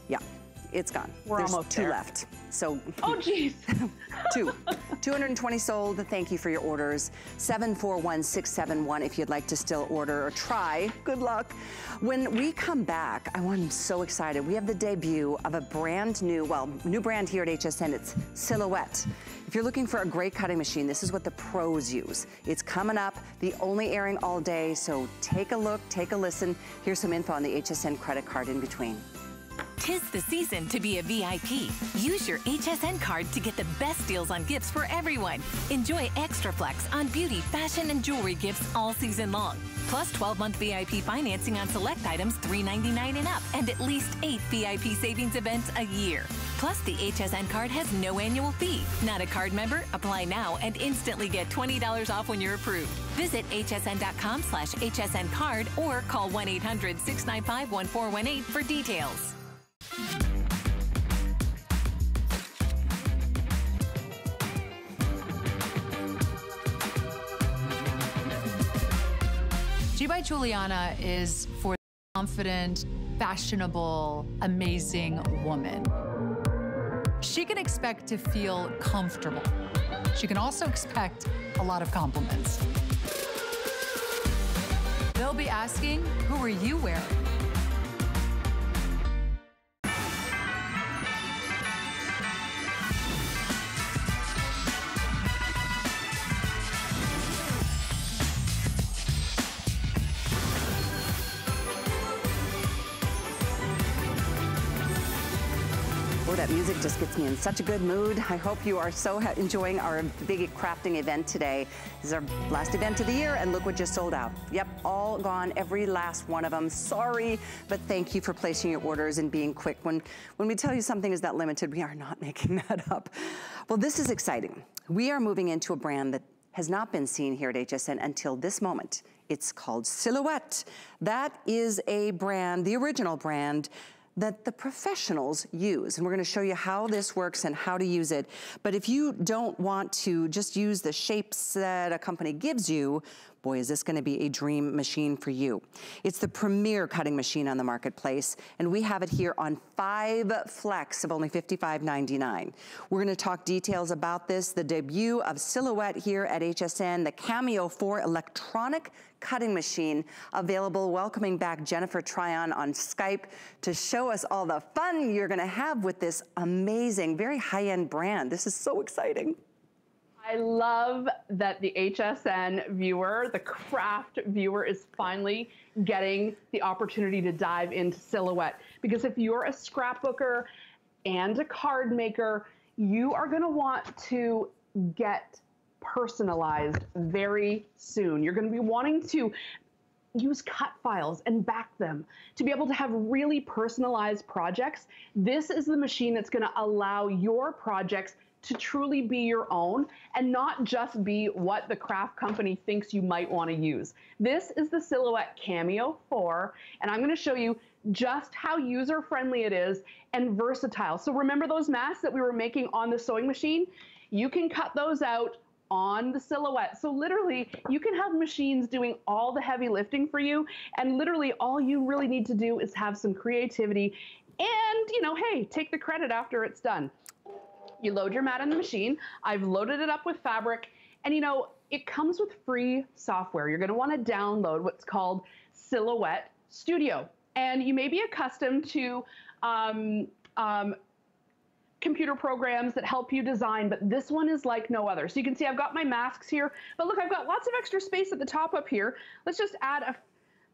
yeah, it's gone. We're There's almost two there. left. So, oh geez. two. two hundred twenty sold. Thank you for your orders. seven four one six seven one if you'd like to still order or try. Good luck. When we come back, I am so excited. We have the debut of a brand new, well, new brand here at H S N. It's Silhouette. If you're looking for a great cutting machine, this is what the pros use. It's coming up, the only airing all day, so take a look, take a listen. Here's some info on the H S N credit card in between. Tis the season to be a V I P. Use your H S N card to get the best deals on gifts for everyone. Enjoy extra flex on beauty, fashion, and jewelry gifts all season long. Plus twelve month V I P financing on select items three ninety-nine and up, and at least eight V I P savings events a year. Plus the H S N card has no annual fee. Not a card member? Apply now and instantly get twenty dollars off when you're approved. Visit H S N dot com slash H S N card or call one eight hundred six nine five one four one eight for details. G by Juliana is for the confident, fashionable, amazing woman. She can expect to feel comfortable. She can also expect a lot of compliments. They'll be asking, who are you wearing? That music just gets me in such a good mood. I hope you are so enjoying our big crafting event today. This is our last event of the year, and look what just sold out. Yep, all gone, every last one of them. Sorry, but thank you for placing your orders and being quick. When, when we tell you something is that limited, we are not making that up. Well, this is exciting. We are moving into a brand that has not been seen here at H S N until this moment. It's called Silhouette. That is a brand, the original brand, that the professionals use. And we're gonna show you how this works and how to use it. But if you don't want to just use the shapes that a company gives you, boy, is this gonna be a dream machine for you. It's the premier cutting machine on the marketplace, and we have it here on five flex of only fifty-five ninety-nine. We're gonna talk details about this, the debut of Silhouette here at H S N, the Cameo four electronic cutting machine available. Welcoming back Jennifer Tryon on Skype to show us all the fun you're gonna have with this amazing, very high-end brand. This is so exciting. I love that the H S N viewer, the craft viewer, is finally getting the opportunity to dive into Silhouette. Because if you're a scrapbooker and a card maker, you are gonna want to get personalized very soon. You're gonna be wanting to use cut files and back them to be able to have really personalized projects. This is the machine that's gonna allow your projects to truly be your own and not just be what the craft company thinks you might want to use. This is the Silhouette Cameo four, and I'm going to show you just how user-friendly it is and versatile. So remember those masks that we were making on the sewing machine? You can cut those out on the Silhouette. So literally, you can have machines doing all the heavy lifting for you, and literally all you really need to do is have some creativity and, you know, hey, take the credit after it's done. You load your mat in the machine. I've loaded it up with fabric, and you know, it comes with free software. You're gonna wanna download what's called Silhouette Studio. And you may be accustomed to um, um, computer programs that help you design, but this one is like no other. So you can see I've got my masks here, but look, I've got lots of extra space at the top up here. Let's just add a,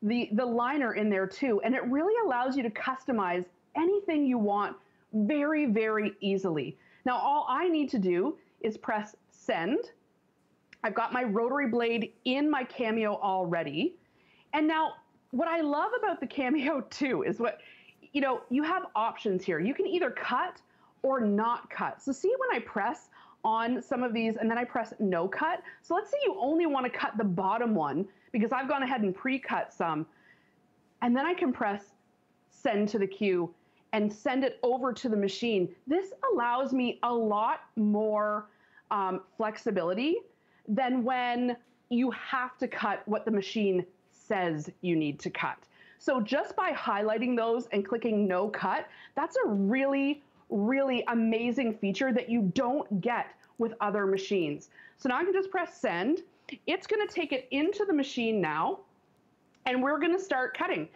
the, the liner in there too. And it really allows you to customize anything you want very, very easily. Now, all I need to do is press send. I've got my rotary blade in my Cameo already. And now what I love about the Cameo too is what, you know, you have options here. You can either cut or not cut. So see when I press on some of these and then I press no cut. So let's say you only want to cut the bottom one because I've gone ahead and pre-cut some. And then I can press send to the queue and send it over to the machine. This allows me a lot more um, flexibility than when you have to cut what the machine says you need to cut. So just by highlighting those and clicking no cut, that's a really, really amazing feature that you don't get with other machines. So now I can just press send. It's gonna take it into the machine now, and we're gonna start cutting.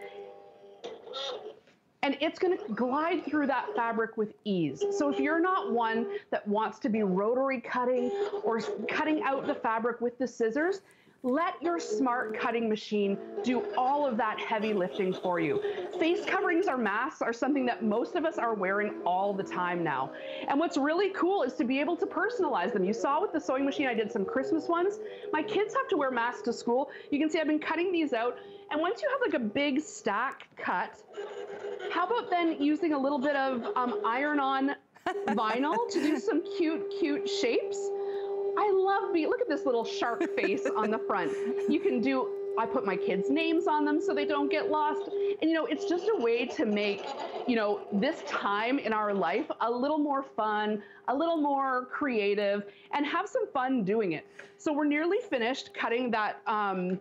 And it's gonna glide through that fabric with ease. So if you're not one that wants to be rotary cutting or cutting out the fabric with the scissors, let your smart cutting machine do all of that heavy lifting for you. Face coverings or masks are something that most of us are wearing all the time now. And what's really cool is to be able to personalize them. You saw with the sewing machine, I did some Christmas ones. My kids have to wear masks to school. You can see I've been cutting these out. And once you have like a big stack cut, how about then using a little bit of um, iron-on vinyl to do some cute, cute shapes? I love being, look at this little shark face on the front. You can do, I put my kids' names on them so they don't get lost. And you know, it's just a way to make, you know, this time in our life a little more fun, a little more creative, and have some fun doing it. So we're nearly finished cutting that um,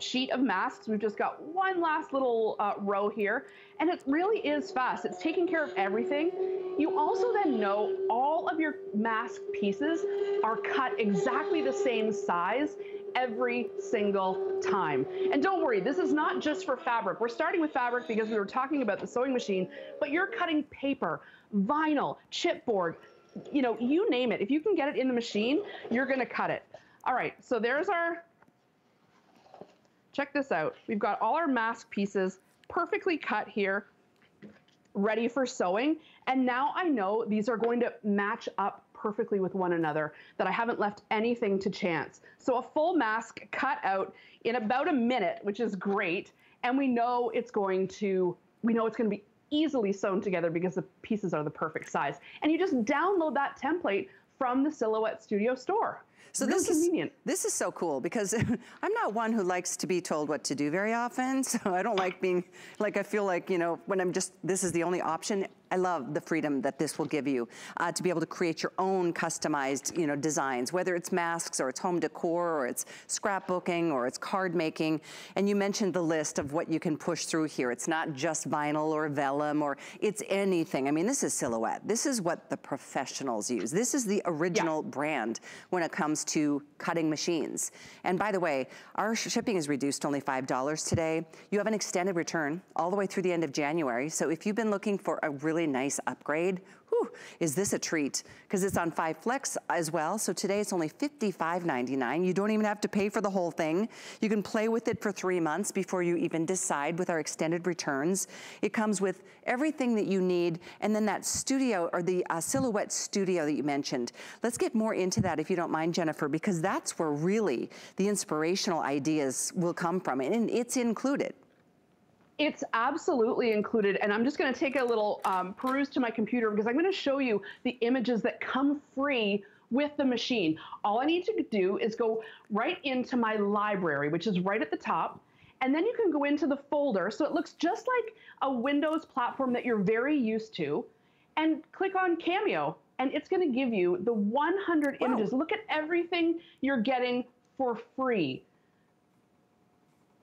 sheet of masks. We've just got one last little uh, row here. And it really is fast. It's taking care of everything. You also then know all of your mask pieces are cut exactly the same size every single time. And don't worry, this is not just for fabric. We're starting with fabric because we were talking about the sewing machine, but you're cutting paper, vinyl, chipboard, you know, you name it. If you can get it in the machine, you're gonna cut it. All right, so there's our, check this out. We've got all our mask pieces perfectly cut here, ready for sewing. And now I know these are going to match up perfectly with one another, that I haven't left anything to chance. So a full mask cut out in about a minute, which is great. And we know it's going to, we know it's going to be easily sewn together because the pieces are the perfect size. And you just download that template from the Silhouette Studio store. So really this convenient. is this is so cool because I'm not one who likes to be told what to do very often. So I don't like being like, I feel like, you know, when I'm just, this is the only option. I love the freedom that this will give you uh, to be able to create your own customized, you know, designs, whether it's masks or it's home decor or it's scrapbooking or it's card making. And you mentioned the list of what you can push through here. It's not just vinyl or vellum or it's anything. I mean, this is Silhouette. This is what the professionals use. This is the original yeah. brand when it comes to cutting machines. And by the way, our shipping is reduced to only five dollars today. You have an extended return all the way through the end of January. So if you've been looking for a really nice upgrade, whew, is this a treat? Because it's on five flex as well. So today it's only fifty-five ninety-nine. You don't even have to pay for the whole thing. You can play with it for three months before you even decide with our extended returns. It comes with everything that you need. And then that studio or the uh, Silhouette Studio that you mentioned. Let's get more into that if you don't mind, Jennifer, because that's where really the inspirational ideas will come from. And it's included. It's absolutely included, and I'm just gonna take a little um, peruse to my computer because I'm gonna show you the images that come free with the machine. All I need to do is go right into my library, which is right at the top, and then you can go into the folder, so it looks just like a Windows platform that you're very used to, and click on Cameo, and it's gonna give you the one hundred wow. images. Look at everything you're getting for free.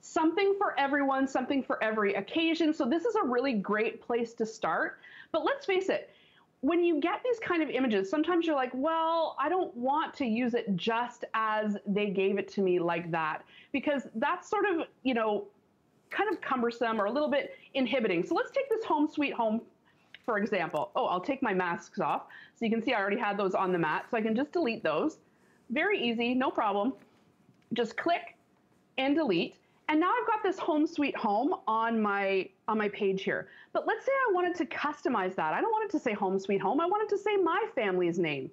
Something for everyone, something for every occasion. So this is a really great place to start. But let's face it, when you get these kind of images, sometimes you're like, well, I don't want to use it just as they gave it to me like that, because that's sort of, you know, kind of cumbersome or a little bit inhibiting. So let's take this home sweet home, for example. Oh, I'll take my masks off. So you can see I already had those on the mat. So I can just delete those. Very easy, no problem. Just click and delete. And now I've got this home sweet home on my on my page here. But let's say I wanted to customize that. I don't want it to say home sweet home. I want it to say my family's name.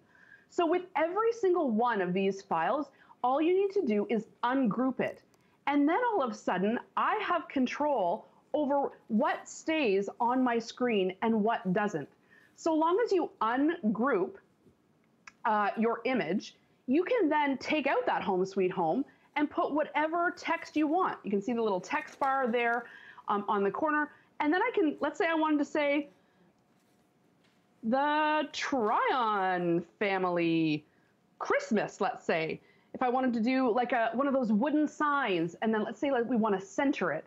So with every single one of these files, all you need to do is ungroup it. And then all of a sudden, I have control over what stays on my screen and what doesn't. So long as you ungroup uh, your image, you can then take out that home sweet home and put whatever text you want. You can see the little text bar there um, on the corner. And then I can, let's say I wanted to say the Tryon family Christmas, let's say. If I wanted to do like a, one of those wooden signs, and then let's say like we wanna center it.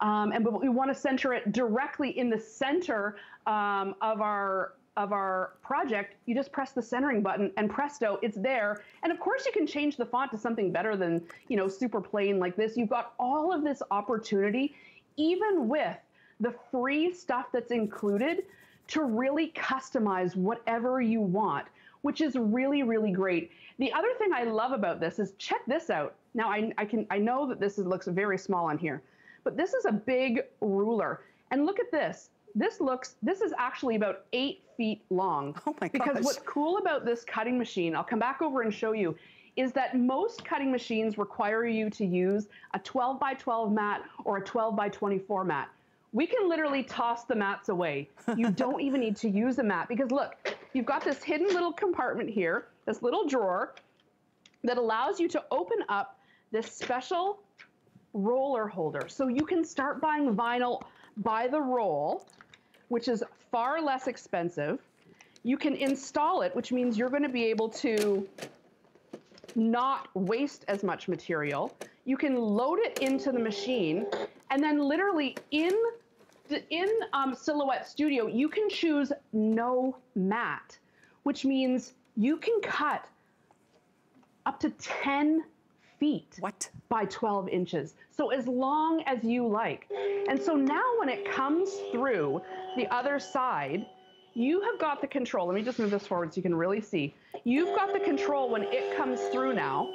Um, and but we wanna center it directly in the center um, of our of our project, you just press the centering button and presto, it's there. And of course you can change the font to something better than, you know, super plain like this. You've got all of this opportunity, even with the free stuff that's included, to really customize whatever you want, which is really, really great. The other thing I love about this is, check this out. Now I, I, can, I know that this is, looks very small on here, but this is a big ruler. And look at this. This looks, this is actually about eight feet long. Oh my gosh. Because what's cool about this cutting machine, I'll come back over and show you, is that most cutting machines require you to use a twelve by twelve mat or a twelve by twenty-four mat. We can literally toss the mats away. You don't even need to use a mat, because look, you've got this hidden little compartment here, this little drawer that allows you to open up this special roller holder. So you can start buying vinyl by the roll, which is far less expensive. You can install it, which means you're going to be able to not waste as much material. You can load it into the machine, and then literally in in um, Silhouette Studio, you can choose no mat, which means you can cut up to ten feet what? by twelve inches. So as long as you like. And so now when it comes through the other side, you have got the control. Let me just move this forward so you can really see. You've got the control when it comes through now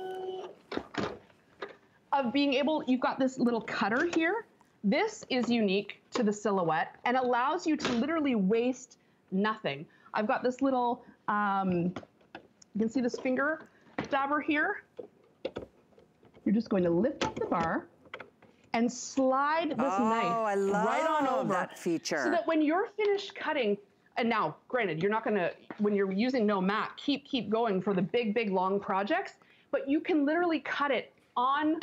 of being able, you've got this little cutter here. This is unique to the Silhouette and allows you to literally waste nothing. I've got this little, um, you can see this finger dabber here. You're just going to lift up the bar and slide this oh, knife I love right on over that feature. So that when you're finished cutting, and now, granted, you're not gonna, when you're using no mat, keep, keep going for the big, big, long projects, but you can literally cut it on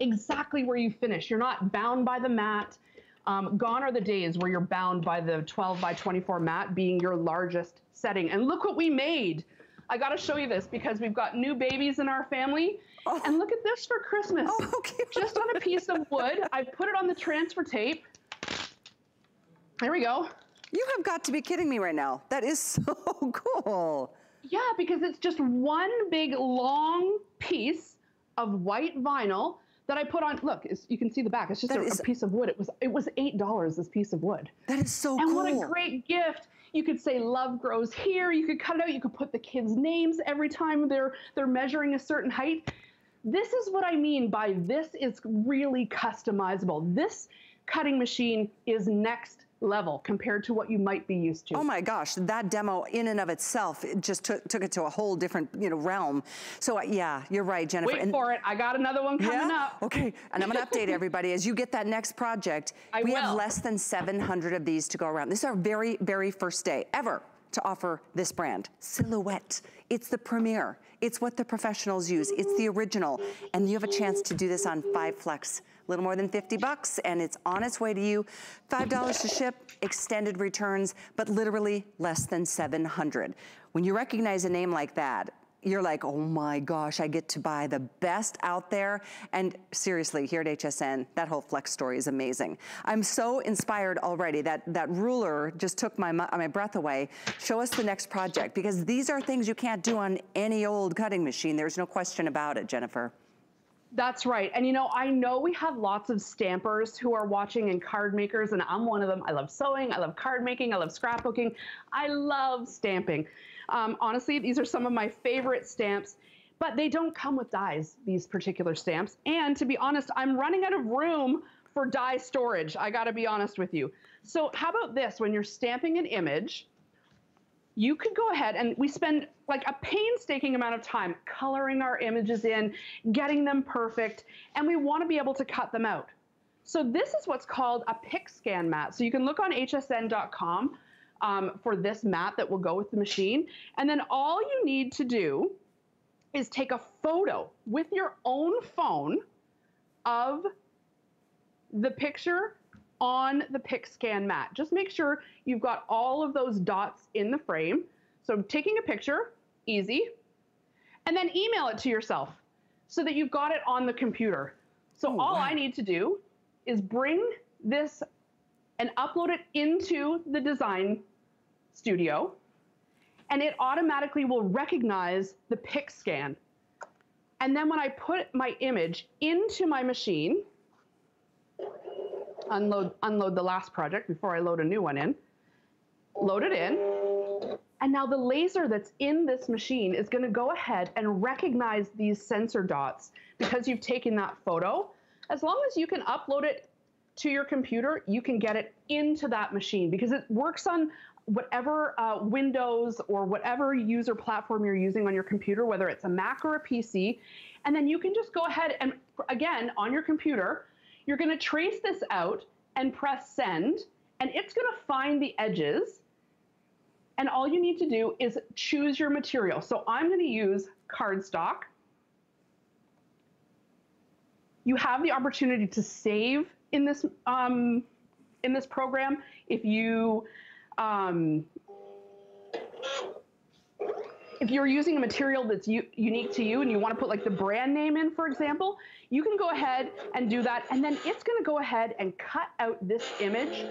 exactly where you finish. You're not bound by the mat. Um, gone are the days where you're bound by the twelve by twenty-four mat being your largest setting. And look what we made. I gotta show you this because we've got new babies in our family. Oh. And look at this for Christmas. Oh, okay. Just on a piece of wood. I've put it on the transfer tape. There we go. You have got to be kidding me right now. That is so cool. Yeah, because it's just one big long piece of white vinyl that I put on. Look, it's, you can see the back. It's just a, is, a piece of wood. It was it was eight dollars, this piece of wood. That is so and cool. And what a great gift. You could say love grows here. You could cut it out. You could put the kids' names every time they're they're measuring a certain height. This is what I mean by this is really customizable. This cutting machine is next level compared to what you might be used to. Oh my gosh, that demo in and of itself, it just took, took it to a whole different, you know, realm. So uh, yeah, you're right, Jennifer. Wait and, for it, I got another one coming yeah? up. Okay, and I'm gonna update everybody as you get that next project. I we will. have less than seven hundred of these to go around. This is our very, very first day ever to offer this brand, Silhouette. It's the premiere. It's what the professionals use. It's the original. And you have a chance to do this on Five Flex. A little more than fifty bucks, and it's on its way to you. five dollars to ship, extended returns, but literally less than seven hundred. When you recognize a name like that, you're like, oh my gosh, I get to buy the best out there. And seriously, here at H S N, that whole Flex story is amazing. I'm so inspired already. That, that ruler just took my, my breath away. Show us the next project, because these are things you can't do on any old cutting machine. There's no question about it, Jennifer. That's right. And you know, I know we have lots of stampers who are watching and card makers, and I'm one of them. I love sewing, I love card making, I love scrapbooking, I love stamping. Um, honestly, these are some of my favorite stamps, but they don't come with dies, these particular stamps. And to be honest, I'm running out of room for die storage. I gotta be honest with you. So how about this? When you're stamping an image, you could go ahead, and we spend like a painstaking amount of time coloring our images in, getting them perfect, and we want to be able to cut them out. So this is what's called a P I C scan mat. So you can look on H S N dot com um, for this mat that will go with the machine. And then all you need to do is take a photo with your own phone of the picture on the P I C scan mat. Just make sure you've got all of those dots in the frame. So taking a picture, easy, and then email it to yourself so that you've got it on the computer. So oh, all wow. I need to do is bring this and upload it into the design studio. and it automatically will recognize the P I C scan. And then when I put my image into my machine, unload, unload the last project before I load a new one in, load it in, and now the laser that's in this machine is gonna go ahead and recognize these sensor dots because you've taken that photo. As long as you can upload it to your computer, you can get it into that machine because it works on whatever uh, Windows or whatever user platform you're using on your computer, whether it's a Mac or a P C. And then you can just go ahead and, again, on your computer, you're gonna trace this out and press send, and it's gonna find the edges. And all you need to do is choose your material. So I'm gonna use cardstock. You have the opportunity to save in this, um, in this program. If you, Um, if you're using a material that's u unique to you and you want to put like the brand name in, for example, you can go ahead and do that. And then it's going to go ahead and cut out this image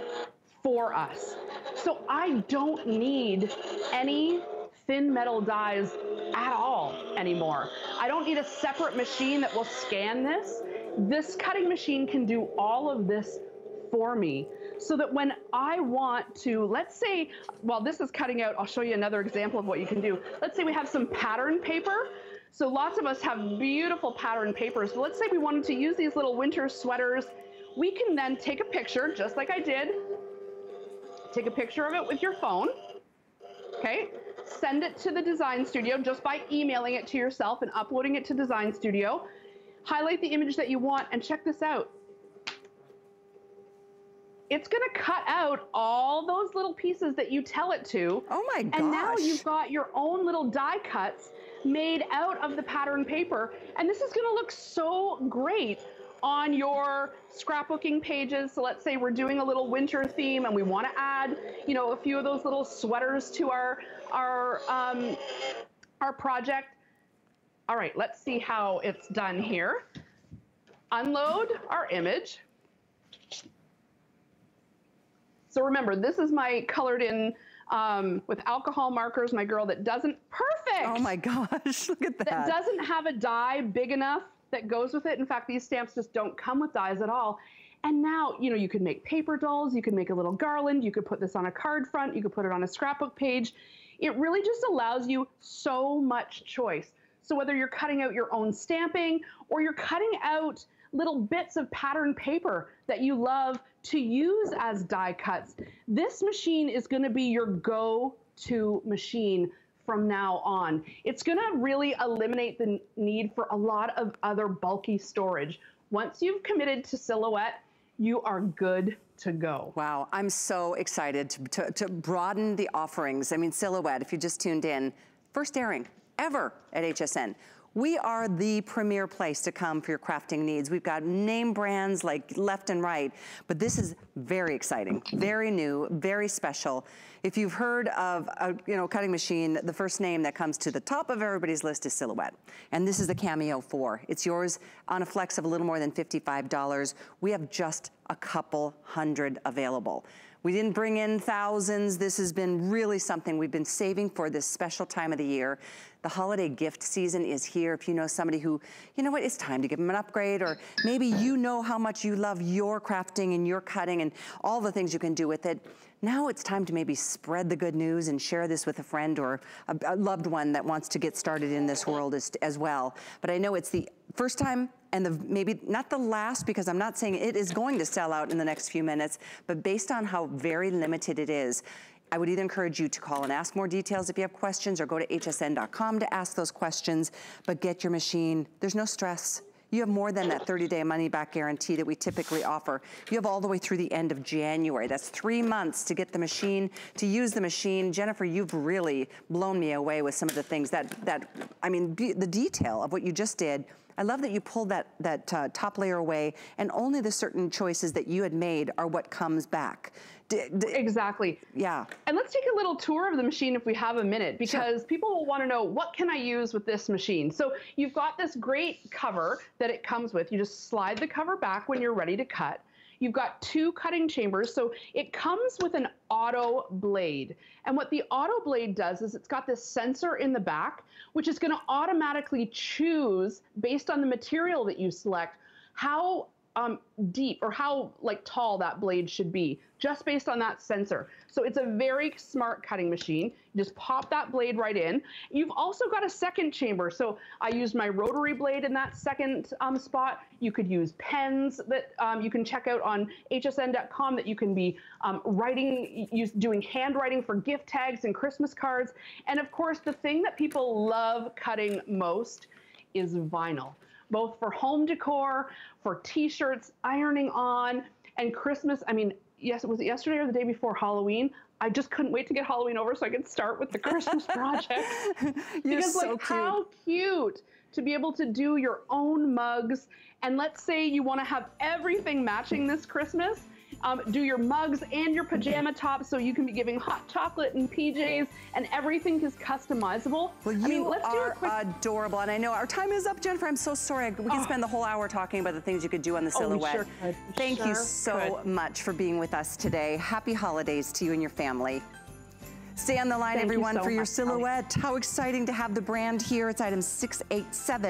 for us. So I don't need any thin metal dies at all anymore. I don't need a separate machine that will scan this. This cutting machine can do all of this for me, so that when I want to, let's say, while this is cutting out, I'll show you another example of what you can do. Let's say we have some pattern paper. So lots of us have beautiful pattern papers. But let's say we wanted to use these little winter sweaters. We can then take a picture, just like I did. Take a picture of it with your phone, okay? Send it to the design studio just by emailing it to yourself and uploading it to Design Studio. Highlight the image that you want and check this out. It's gonna cut out all those little pieces that you tell it to. Oh my gosh. And now you've got your own little die cuts made out of the pattern paper. And this is gonna look so great on your scrapbooking pages. So let's say we're doing a little winter theme and we wanna add, you know, a few of those little sweaters to our, our, um, our project. All right, let's see how it's done here. Unload our image. So remember, this is my colored in um, with alcohol markers, my girl that doesn't, perfect. Oh my gosh, look at that. That doesn't have a die big enough that goes with it. In fact, these stamps just don't come with dies at all. And now, you know, you can make paper dolls, you can make a little garland, you could put this on a card front, you could put it on a scrapbook page. It really just allows you so much choice. So whether you're cutting out your own stamping or you're cutting out little bits of pattern paper that you love to use as die cuts, this machine is gonna be your go-to machine from now on. It's gonna really eliminate the need for a lot of other bulky storage. Once you've committed to Silhouette, you are good to go. Wow, I'm so excited to, to, to broaden the offerings. I mean, Silhouette, if you just tuned in, first airing ever at H S N. We are the premier place to come for your crafting needs. We've got name brands like left and right, but this is very exciting, very new, very special. If you've heard of a you know, cutting machine, the first name that comes to the top of everybody's list is Silhouette. And this is the Cameo four. It's yours on a flex of a little more than fifty-five dollars. We have just a couple hundred available. We didn't bring in thousands. This has been really something we've been saving for this special time of the year. The holiday gift season is here. If you know somebody who, you know what, it's time to give them an upgrade, or maybe you know how much you love your crafting and your cutting and all the things you can do with it. Now it's time to maybe spread the good news and share this with a friend or a, a loved one that wants to get started in this world as, as well. But I know it's the first time and the, maybe not the last, because I'm not saying it is going to sell out in the next few minutes, but based on how very limited it is, I would either encourage you to call and ask more details if you have questions, or go to H S N dot com to ask those questions, but get your machine. There's no stress. You have more than that thirty day money back guarantee that we typically offer. You have all the way through the end of January. That's three months to get the machine, to use the machine. Jennifer, you've really blown me away with some of the things that, that I mean, be, the detail of what you just did. I love that you pulled that, that uh, top layer away, and only the certain choices that you had made are what comes back. D d exactly. Yeah. And let's take a little tour of the machine if we have a minute, because sure, people will want to know, what can I use with this machine? So you've got this great cover that it comes with. You just slide the cover back when you're ready to cut. You've got two cutting chambers, so it comes with an auto blade. And what the auto blade does is it's got this sensor in the back, which is going to automatically choose, based on the material that you select, how um, deep or how like tall that blade should be, just based on that sensor. So it's a very smart cutting machine. You just pop that blade right in. You've also got a second chamber. So I used my rotary blade in that second um, spot. You could use pens that um, you can check out on H S N dot com that you can be um, writing, use, doing handwriting for gift tags and Christmas cards. And of course, the thing that people love cutting most is vinyl, both for home decor, for t-shirts, ironing on, and Christmas. I mean, yes, was it yesterday or the day before Halloween? I just couldn't wait to get Halloween over so I could start with the Christmas project. You're because, so like, cute. How cute to be able to do your own mugs. And let's say you want to have everything matching this Christmas. Um, do your mugs and your pajama tops so you can be giving hot chocolate and P Js, and everything is customizable. Well, you I mean, let's are do a quick... adorable, and I know our time is up, Jennifer. I'm so sorry. We can oh. spend the whole hour talking about the things you could do on the Silhouette. Oh, we sure could. Thank sure you so could. much for being with us today. Happy holidays to you and your family. Stay on the line, Thank everyone, you so for your much. Silhouette. How exciting to have the brand here. It's item six eight seven.